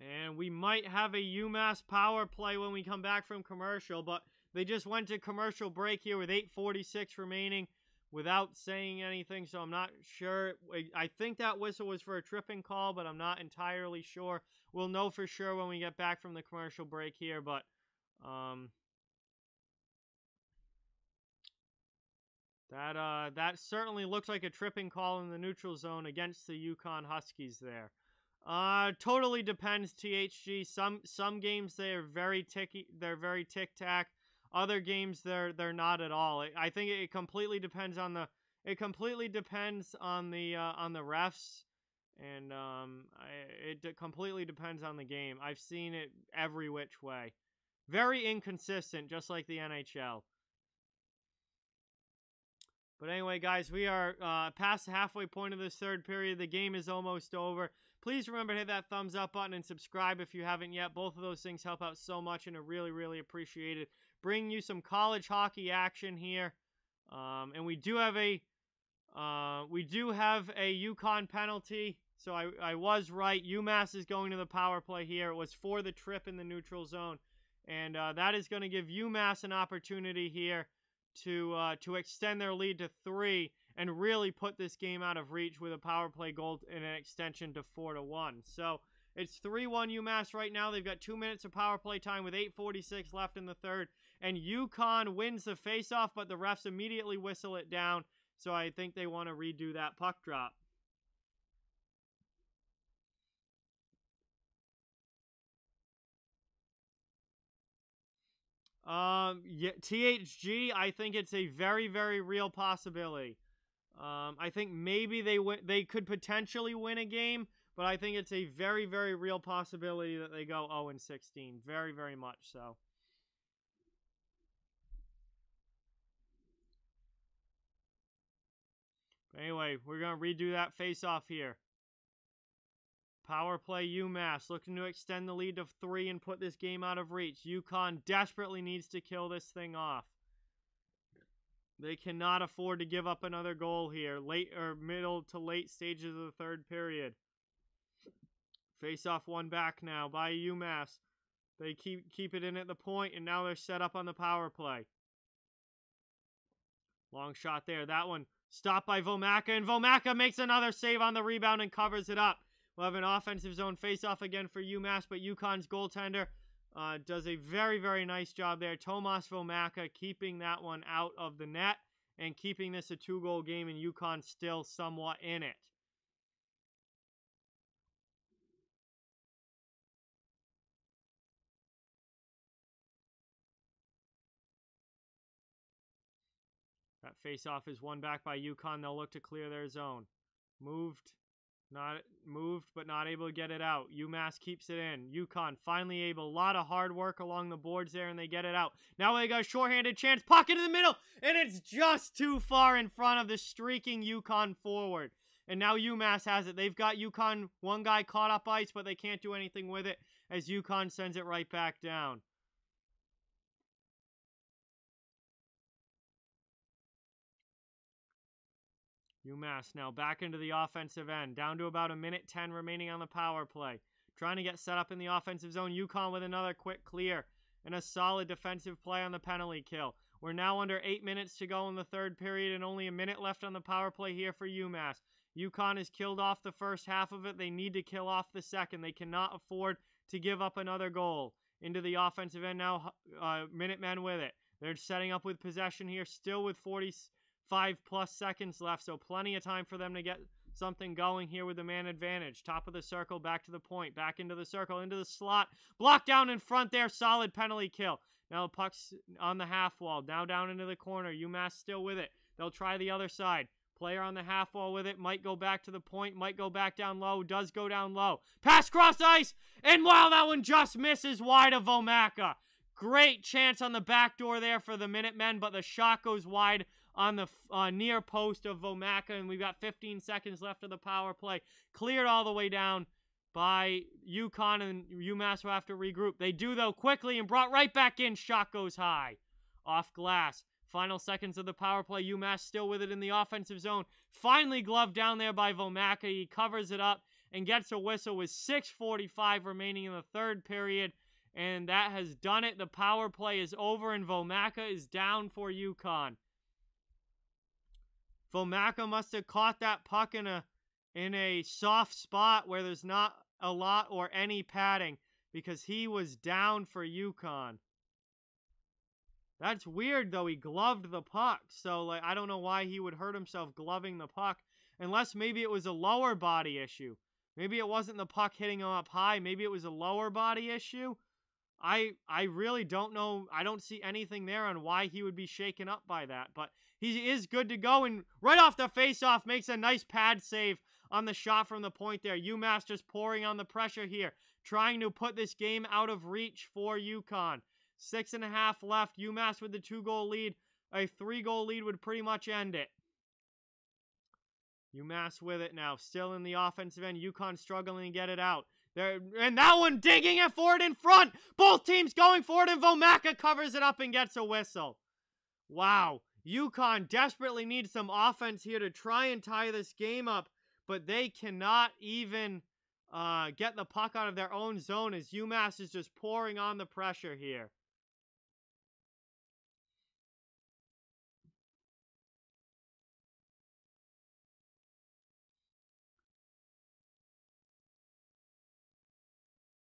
And we might have a UMass power play when we come back from commercial, but they just went to commercial break here with 8:46 remaining without saying anything, so I'm not sure. I think that whistle was for a tripping call, but I'm not entirely sure. We'll know for sure when we get back from the commercial break here, but that certainly looks like a tripping call in the neutral zone against the UConn Huskies there. Totally depends, THG. Some games they're very ticky, they're very tic-tac. Other games they're not at all. I think it completely depends on the on the refs, and it completely depends on the game. I've seen it every which way. Very inconsistent, just like the NHL. But anyway, guys, we are past the halfway point of this third period. The game is almost over. Please remember to hit that thumbs up button and subscribe if you haven't yet. Both of those things help out so much and are really, really appreciated. Bring you some college hockey action here. And we do have a UConn penalty. So I was right. UMass is going to the power play here. It was for the trip in the neutral zone. And that is going to give UMass an opportunity here to extend their lead to 3. And really put this game out of reach with a power play goal and an extension to 4-1. So it's 3-1 UMass right now. They've got 2 minutes of power play time with 8:46 left in the third. And UConn wins the faceoff, but the refs immediately whistle it down. So I think they want to redo that puck drop. Yeah, THG, I think it's a very, very real possibility. I think maybe they could potentially win a game, but I think it's a very, very real possibility that they go 0-16. Very, very much so. But anyway, we're going to redo that face-off here. Power play UMass looking to extend the lead to 3 and put this game out of reach. UConn desperately needs to kill this thing off. They cannot afford to give up another goal here, late or middle to late stages of the third period. Face off one back now by UMass. They keep it in at the point, and now they're set up on the power play. Long shot there. That one stopped by Vomáčka, and Vomáčka makes another save on the rebound and covers it up. We'll have an offensive zone face-off again for UMass, but UConn's goaltender does a very, very nice job there. Tomas Vomáčka keeping that one out of the net and keeping this a 2-goal game, and UConn still somewhat in it. That face-off is won back by UConn. They'll look to clear their zone. Moved, but not able to get it out. UMass keeps it in. UConn finally able. A lot of hard work along the boards there, and they get it out. Now they got a shorthanded chance. Pocket in the middle, and it's just too far in front of the streaking UConn forward. And now UMass has it. They've got UConn, one guy caught up ice, but they can't do anything with it as UConn sends it right back down. UMass now back into the offensive end. Down to about 1:10 remaining on the power play. Trying to get set up in the offensive zone. UConn with another quick clear and a solid defensive play on the penalty kill. We're now under 8 minutes to go in the third period and only 1 minute left on the power play here for UMass. UConn has killed off the first half of it. They need to kill off the second. They cannot afford to give up another goal. Into the offensive end now. Minutemen with it. They're setting up with possession here. Still with 40... 5+ seconds left, so plenty of time for them to get something going here with the man advantage. Top of the circle, back to the point, back into the circle, into the slot. Block down in front there, solid penalty kill. Now puck's on the half wall, now down into the corner. UMass still with it. They'll try the other side. Player on the half wall with it, might go back to the point, might go back down low, does go down low. Pass cross ice, and wow, that one just misses wide of Vomáčka. Great chance on the back door there for the Minutemen, but the shot goes wide on the near post of Vomáčka, and we've got 15 seconds left of the power play. Cleared all the way down by UConn, and UMass will have to regroup. They do, though, quickly, and brought right back in. Shot goes high. Off glass. Final seconds of the power play. UMass still with it in the offensive zone. Finally gloved down there by Vomáčka. He covers it up and gets a whistle with 6:45 remaining in the third period. And that has done it. The power play is over, and Vomáčka is down for UConn. Vomáčka must have caught that puck in a soft spot where there's not a lot or any padding, because he was down for UConn. That's weird, though. He gloved the puck. So, like, I don't know why he would hurt himself gloving the puck, unless maybe it was a lower body issue. Maybe it wasn't the puck hitting him up high. Maybe it was a lower body issue. I really don't know. I don't see anything there on why he would be shaken up by that. But he is good to go. And right off the faceoff, makes a nice pad save on the shot from the point there. UMass just pouring on the pressure here, trying to put this game out of reach for UConn. 6:30 left. UMass with the 2-goal lead. A 3-goal lead would pretty much end it. UMass with it now. Still in the offensive end. UConn struggling to get it out. There, and that one digging it for it in front. Both teams going for it, and Vomáčka covers it up and gets a whistle. Wow. UConn desperately needs some offense here to try and tie this game up, but they cannot even get the puck out of their own zone as UMass is just pouring on the pressure here.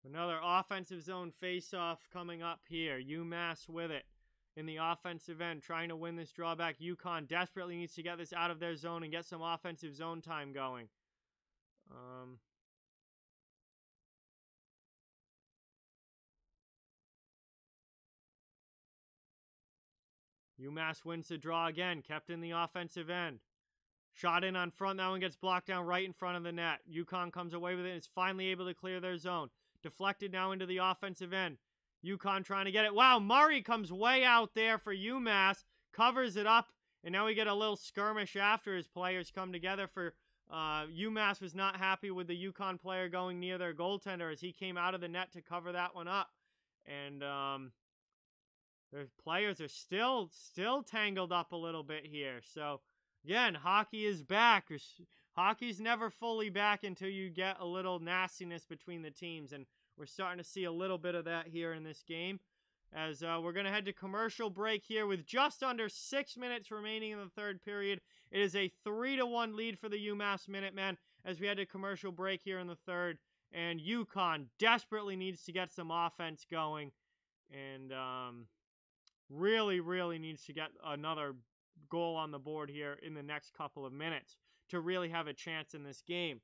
Another offensive zone face-off coming up here. UMass with it in the offensive end, trying to win this drawback. UConn desperately needs to get this out of their zone and get some offensive zone time going. UMass wins the draw again, kept in the offensive end. Shot in on front. That one gets blocked down right in front of the net. UConn comes away with it and is finally able to clear their zone. Deflected now into the offensive end. UConn trying to get it. Wow, Murray comes way out there for UMass, covers it up, and now we get a little skirmish after his players come together for UMass was not happy with the UConn player going near their goaltender as he came out of the net to cover that one up. And their players are still tangled up a little bit here. So, again, hockey is back. Hockey's never fully back until you get a little nastiness between the teams, and we're starting to see a little bit of that here in this game as we're going to head to commercial break here with just under 6 minutes remaining in the third period. It is a 3-1 lead for the UMass Minutemen as we head to commercial break here in the third, and UConn desperately needs to get some offense going and really needs to get another goal on the board here in the next couple of minutes to really have a chance in this game.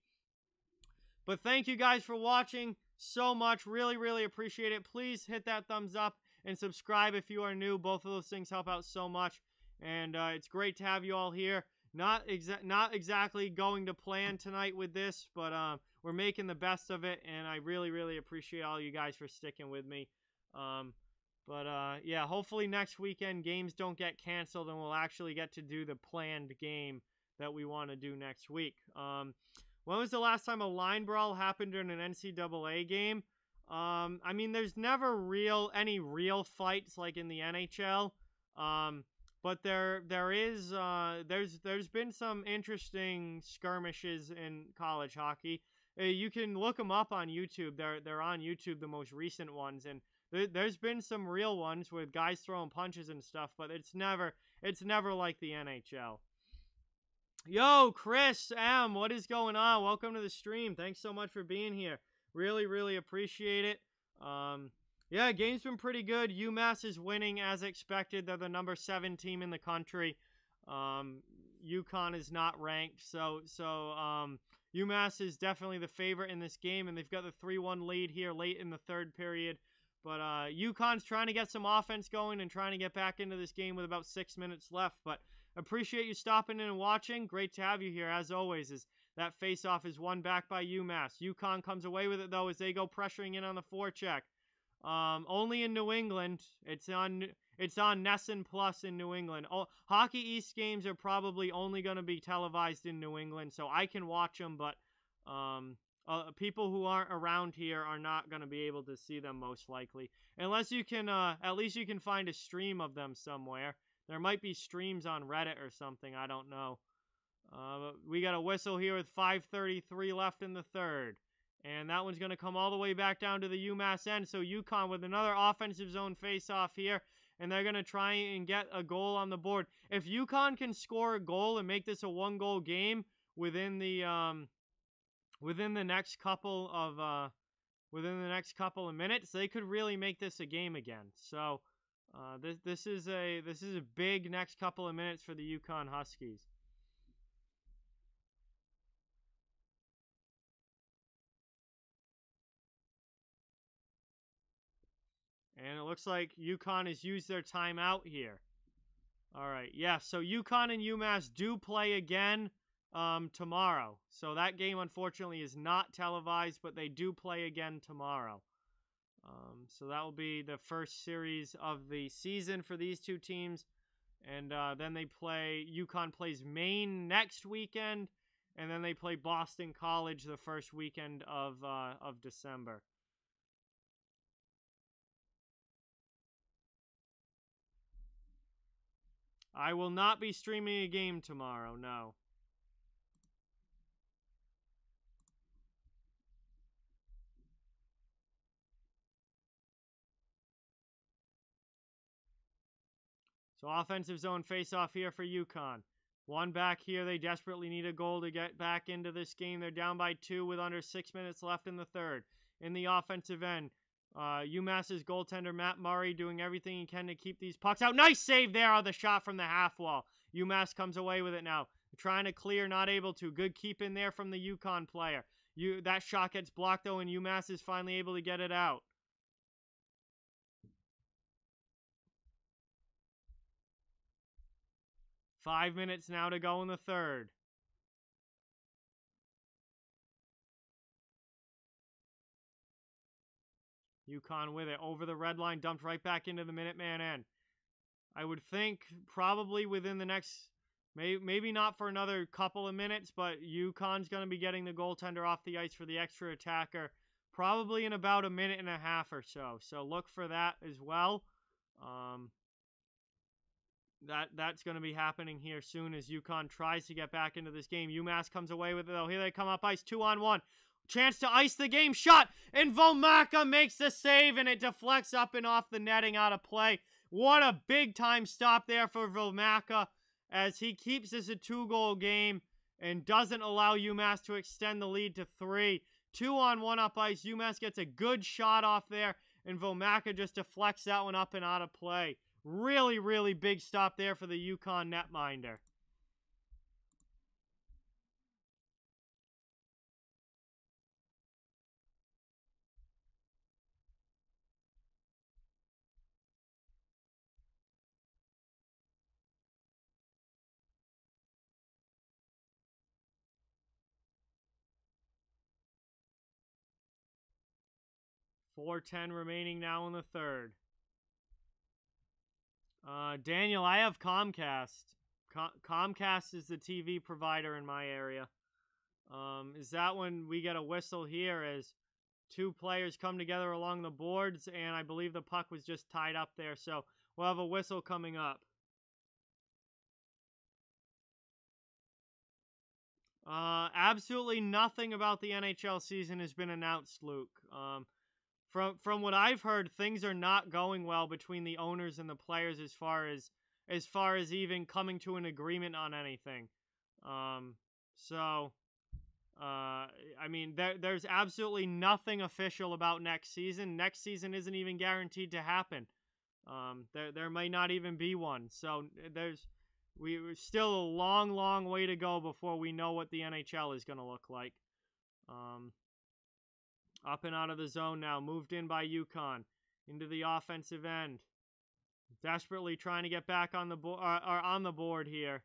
But thank you guys for watching so much. Really appreciate it. Please hit that thumbs up and subscribe if you are new. Both of those things help out so much, and it's great to have you all here. Not exactly going to plan tonight with this, but we're making the best of it, and I really appreciate all you guys for sticking with me. Yeah, hopefully next weekend games don't get canceled and we'll actually get to do the planned game that we want to do next week. When was the last time a line brawl happened during an NCAA game? I mean, there's never any real fights like in the NHL, but there's been some interesting skirmishes in college hockey. You can look them up on YouTube. They're on YouTube, the most recent ones, and there's been some real ones with guys throwing punches and stuff, but it's never like the NHL. Yo, Chris M, what is going on? Welcome to the stream. Thanks so much for being here. Really appreciate it. Yeah, game's been pretty good. UMass is winning as expected. They're the number 7 team in the country. UConn is not ranked, so UMass is definitely the favorite in this game, and they've got the 3-1 lead here late in the third period. But UConn's trying to get some offense going and trying to get back into this game with about 6 minutes left. But appreciate you stopping in and watching. Great to have you here, as always. As that face-off is won back by UMass. UConn comes away with it, though, as they go pressuring in on the forecheck. Only in New England. It's on Nesson Plus in New England. Oh, Hockey East games are probably only going to be televised in New England, so I can watch them, but... people who aren't around here are not going to be able to see them, most likely. Unless you can, at least you can find a stream of them somewhere. There might be streams on Reddit or something, I don't know. We got a whistle here with 5:33 left in the third. And that one's going to come all the way back down to the UMass end. So UConn with another offensive zone face-off here. And they're going to try and get a goal on the board. If UConn can score a goal and make this a one-goal game within the... Within the next couple of minutes, they could really make this a game again. So this is a big next couple of minutes for the UConn Huskies. And it looks like UConn has used their timeout here. All right, yeah. So UConn and UMass do play again. Tomorrow. So that game, unfortunately, is not televised, but they do play again tomorrow. So that will be the first series of the season for these two teams. And then they play, UConn plays Maine next weekend, and then they play Boston College the first weekend of December. I will not be streaming a game tomorrow, no. So offensive zone face-off here for UConn. One back here. They desperately need a goal to get back into this game. They're down by two with under 6 minutes left in the third. In the offensive end, UMass's goaltender Matt Murray doing everything he can to keep these pucks out. Nice save there on the shot from the half wall. UMass comes away with it now. Trying to clear, not able to. Good keep in there from the UConn player. That shot gets blocked, though, and UMass is finally able to get it out. Five minutes now to go in the third. UConn with it over the red line, dumped right back into the Minuteman end. I would think probably within the next, maybe not for another couple of minutes, but UConn's going to be getting the goaltender off the ice for the extra attacker probably in about a minute and a half or so. So look for that as well. That's going to be happening here soon as UConn tries to get back into this game. UMass comes away with it, though. Here they come up ice, 2-on-1. Chance to ice the game, shot, and Vomáčka makes the save, and it deflects up and off the netting out of play. What a big-time stop there for Vomáčka as he keeps this a two-goal game and doesn't allow UMass to extend the lead to three. 2-on-1 up ice. UMass gets a good shot off there, and Vomáčka just deflects that one up and out of play. Really, really big stop there for the UConn netminder. .410 remaining now in the third. Daniel, I have Comcast. Comcast is the TV provider in my area. Is that when we get a whistle here as two players come together along the boards, and I believe the puck was just tied up there, so we'll have a whistle coming up. Absolutely nothing about the NHL season has been announced, Luke. From what I've heard, things are not going well between the owners and the players as far as even coming to an agreement on anything. I mean, there's absolutely nothing official about next season. Next season isn't even guaranteed to happen. There may not even be one. So there's We're still a long, long way to go before we know what the NHL is going to look like. Up and out of the zone now. Moved in by UConn. Into the offensive end. Desperately trying to get back on the board, or on the board here.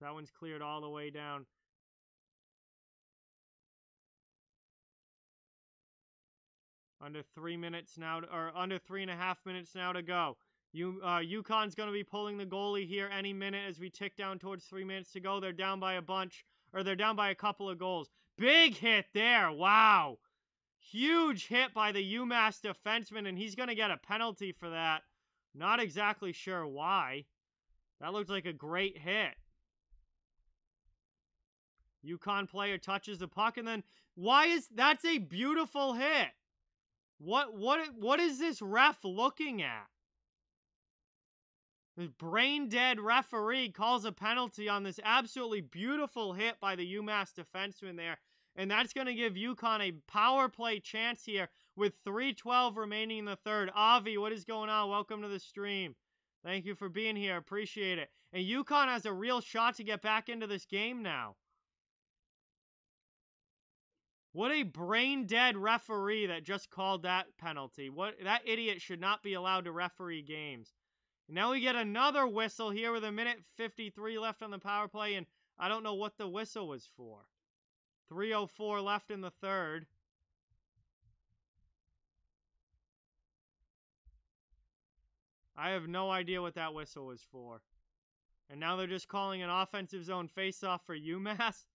That one's cleared all the way down. Under 3 minutes now, or under 3.5 minutes now to go. UConn's going to be pulling the goalie here any minute as we tick down towards 3 minutes to go. They're down by a bunch, or they're down by a couple of goals. Big hit there. Wow. Huge hit by the UMass defenseman, and he's going to get a penalty for that. Not exactly sure why. That looked like a great hit. UConn player touches the puck, and then why is that's a beautiful hit? What is this ref looking at? This brain-dead referee calls a penalty on this absolutely beautiful hit by the UMass defenseman there. And that's going to give UConn a power play chance here with 3:12 remaining in the third. Avi, what is going on? Welcome to the stream. Thank you for being here. Appreciate it. And UConn has a real shot to get back into this game now. What a brain-dead referee that just called that penalty. That idiot should not be allowed to referee games. Now we get another whistle here with 1:53 left on the power play, and I don't know what the whistle was for. 3:04 left in the third. I have no idea what that whistle was for. And now they're just calling an offensive zone faceoff for UMass.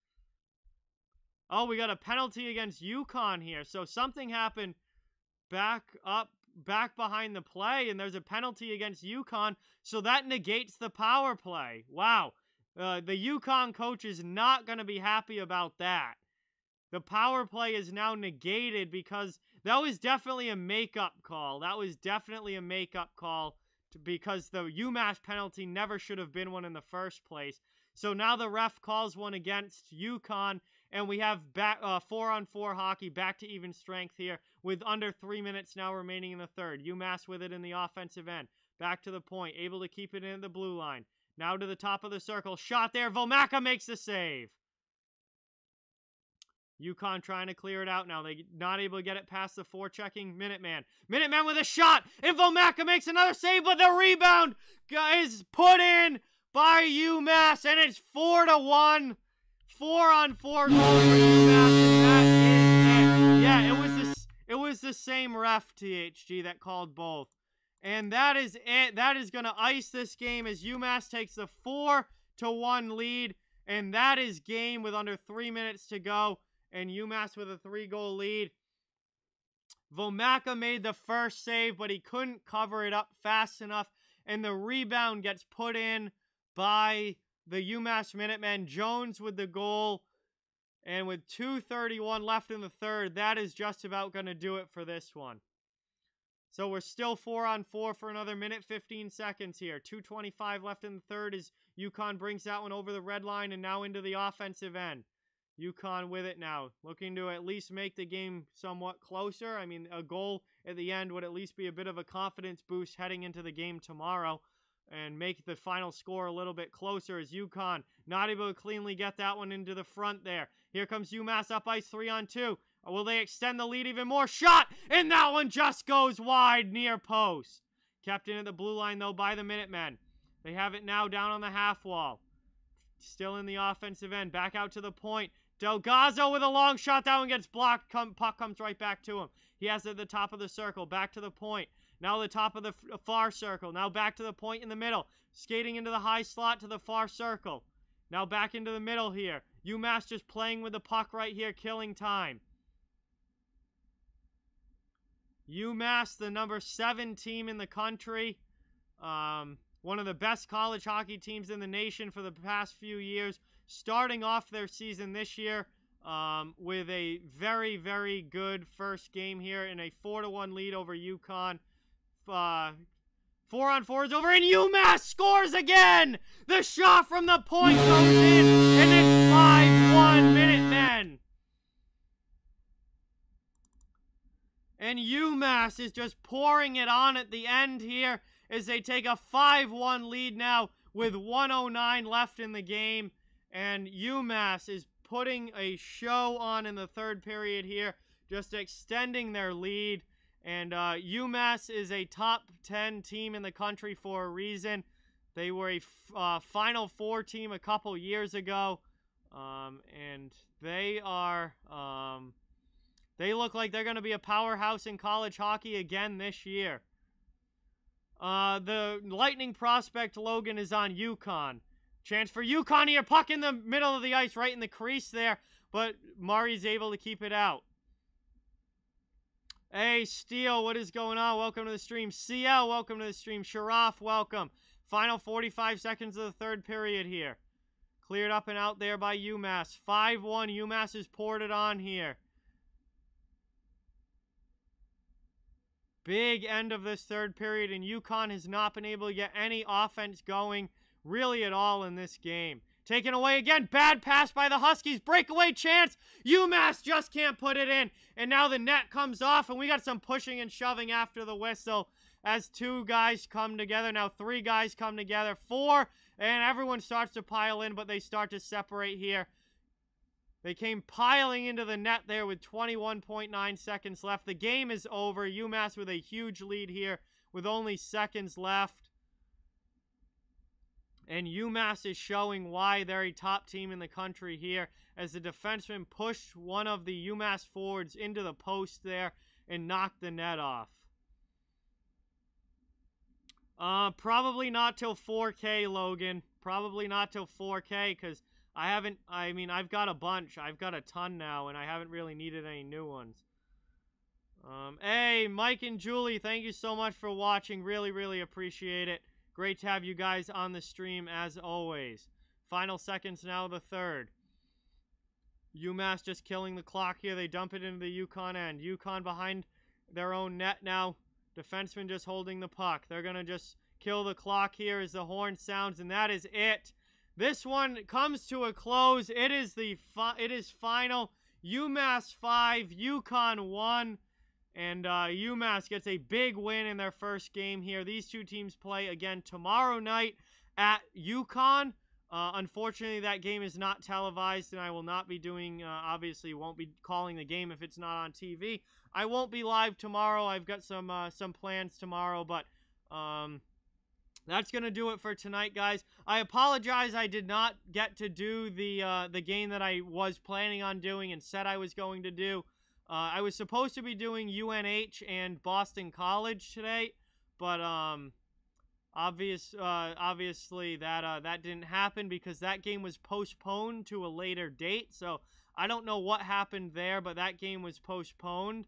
Oh, we got a penalty against UConn here. So something happened back behind the play, and there's a penalty against UConn, so that negates the power play. Wow. The UConn coach is not going to be happy about that. The power play is now negated because that was definitely a makeup call. That was definitely a makeup call because the UMass penalty never should have been one in the first place. So now the ref calls one against UConn, and we have back 4-on-4 hockey back to even strength here with under 3 minutes now remaining in the third. UMass with it in the offensive end. Back to the point. Able to keep it in the blue line. Now to the top of the circle. Shot there. Vomáčka makes the save. UConn trying to clear it out now. They're not able to get it past the forechecking Minuteman. Minuteman with a shot. And Vomáčka makes another save, but the rebound is put in by UMass, and it's 4-1. 4-on-4 goal for UMass, and that is it. Yeah, it was the same ref, THG, that called both. And that is it. That is going to ice this game as UMass takes the 4-1 lead. And that is game with under 3 minutes to go. And UMass with a 3-goal lead. Vomáčka made the first save, but he couldn't cover it up fast enough. And the rebound gets put in by the UMass Minutemen. Jones with the goal, and with 2:31 left in the third, that is just about going to do it for this one. So we're still 4-on-4 for another 1:15 here. 2:25 left in the third as UConn brings that one over the red line and now into the offensive end. UConn with it now, looking to at least make the game somewhat closer. I mean, a goal at the end would at least be a bit of a confidence boost heading into the game tomorrow, and make the final score a little bit closer as UConn not able to cleanly get that one into the front there. Here comes UMass up ice 3-on-2. Will they extend the lead even more? Shot! And that one just goes wide near post. Kept in at the blue line, though, by the Minutemen. They have it now down on the half wall. Still in the offensive end. Back out to the point. Delgazzo with a long shot. That one gets blocked. Puck comes right back to him. He has it at the top of the circle. Back to the point. Now the top of the far circle. Now back to the point in the middle. Skating into the high slot to the far circle. Now back into the middle here. UMass just playing with the puck right here, killing time. UMass, the number 7 team in the country. One of the best college hockey teams in the nation for the past few years. Starting off their season this year with a very, very good first game here in a 4-1 lead over UConn. 4-on-4 is over, and UMass scores again! The shot from the point goes in, and it's 5-1 Minutemen. And UMass is just pouring it on at the end here as they take a 5-1 lead now with 1:09 left in the game. And UMass is putting a show on in the third period here, just extending their lead. And UMass is a top 10 team in the country for a reason. They were a Final Four team a couple years ago, and they are they look like they're going to be a powerhouse in college hockey again this year. The Lightning prospect Logan is on UConn. Chance for UConn here, puck in the middle of the ice, right in the crease there, but Murray's able to keep it out. Hey, Steele, what is going on? Welcome to the stream. CL, welcome to the stream. Sharaf, welcome. Final 45 seconds of the third period here. Cleared up and out there by UMass. 5-1, UMass has poured it on here. Big end of this third period, and UConn has not been able to get any offense going really at all in this game. Taken away again. Bad pass by the Huskies. Breakaway chance. UMass just can't put it in. And now the net comes off, and we got some pushing and shoving after the whistle as two guys come together. Now three guys come together. Four, and everyone starts to pile in, but they start to separate here. They came piling into the net there with 21.9 seconds left. The game is over. UMass with a huge lead here with only seconds left. And UMass is showing why they're a top team in the country here as the defenseman pushed one of the UMass forwards into the post there and knocked the net off. Probably not till 4K, Logan. Probably not till 4K because I've got a bunch. I've got a ton now, and I haven't really needed any new ones. Hey, Mike and Julie, thank you so much for watching. Really, really appreciate it. Great to have you guys on the stream, as always. Final seconds now, the third. UMass just killing the clock here. They dump it into the UConn end. UConn behind their own net now. Defenseman just holding the puck. They're going to just kill the clock here as the horn sounds, and that is it. This one comes to a close. It is final. UMass 5, UConn 1. And UMass gets a big win in their first game here. These two teams play again tomorrow night at UConn. Unfortunately, that game is not televised, and I will not be doing, obviously won't be calling the game if it's not on TV. I won't be live tomorrow. I've got some plans tomorrow, but that's going to do it for tonight, guys. I apologize I did not get to do the game that I was planning on doing and said I was going to do. I was supposed to be doing UNH and Boston College today, but obviously that didn't happen because that game was postponed to a later date. So I don't know what happened there, but that game was postponed.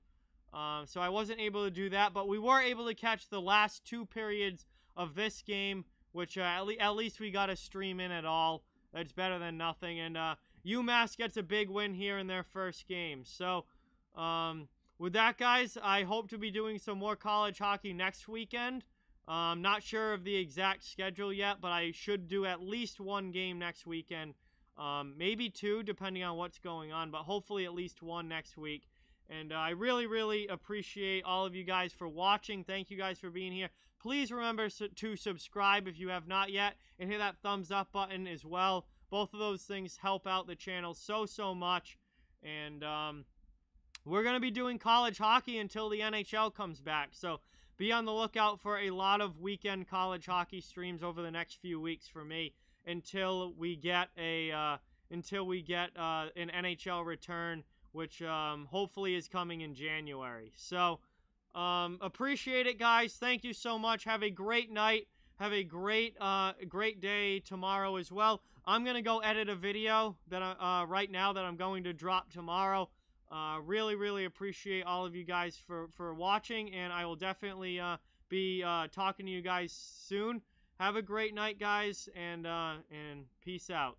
So I wasn't able to do that, but we were able to catch the last two periods of this game, which at least we got a stream in at all. That's better than nothing. And UMass gets a big win here in their first game. So with that, guys, I hope to be doing some more college hockey next weekend. I'm not sure of the exact schedule yet, but I should do at least one game next weekend, maybe two, depending on what's going on, but hopefully at least one next week. And I really, really appreciate all of you guys for watching. Thank you guys for being here. Please remember to subscribe if you have not yet, and hit that thumbs up button as well. Both of those things help out the channel so much. And we're going to be doing college hockey until the NHL comes back, so be on the lookout for a lot of weekend college hockey streams over the next few weeks for me until we get an NHL return, which hopefully is coming in January. So appreciate it, guys. Thank you so much. Have a great night. Have a great day tomorrow as well. I'm going to go edit a video that right now that I'm going to drop tomorrow. Really, really appreciate all of you guys for watching, and I will definitely be talking to you guys soon. Have a great night, guys, and peace out.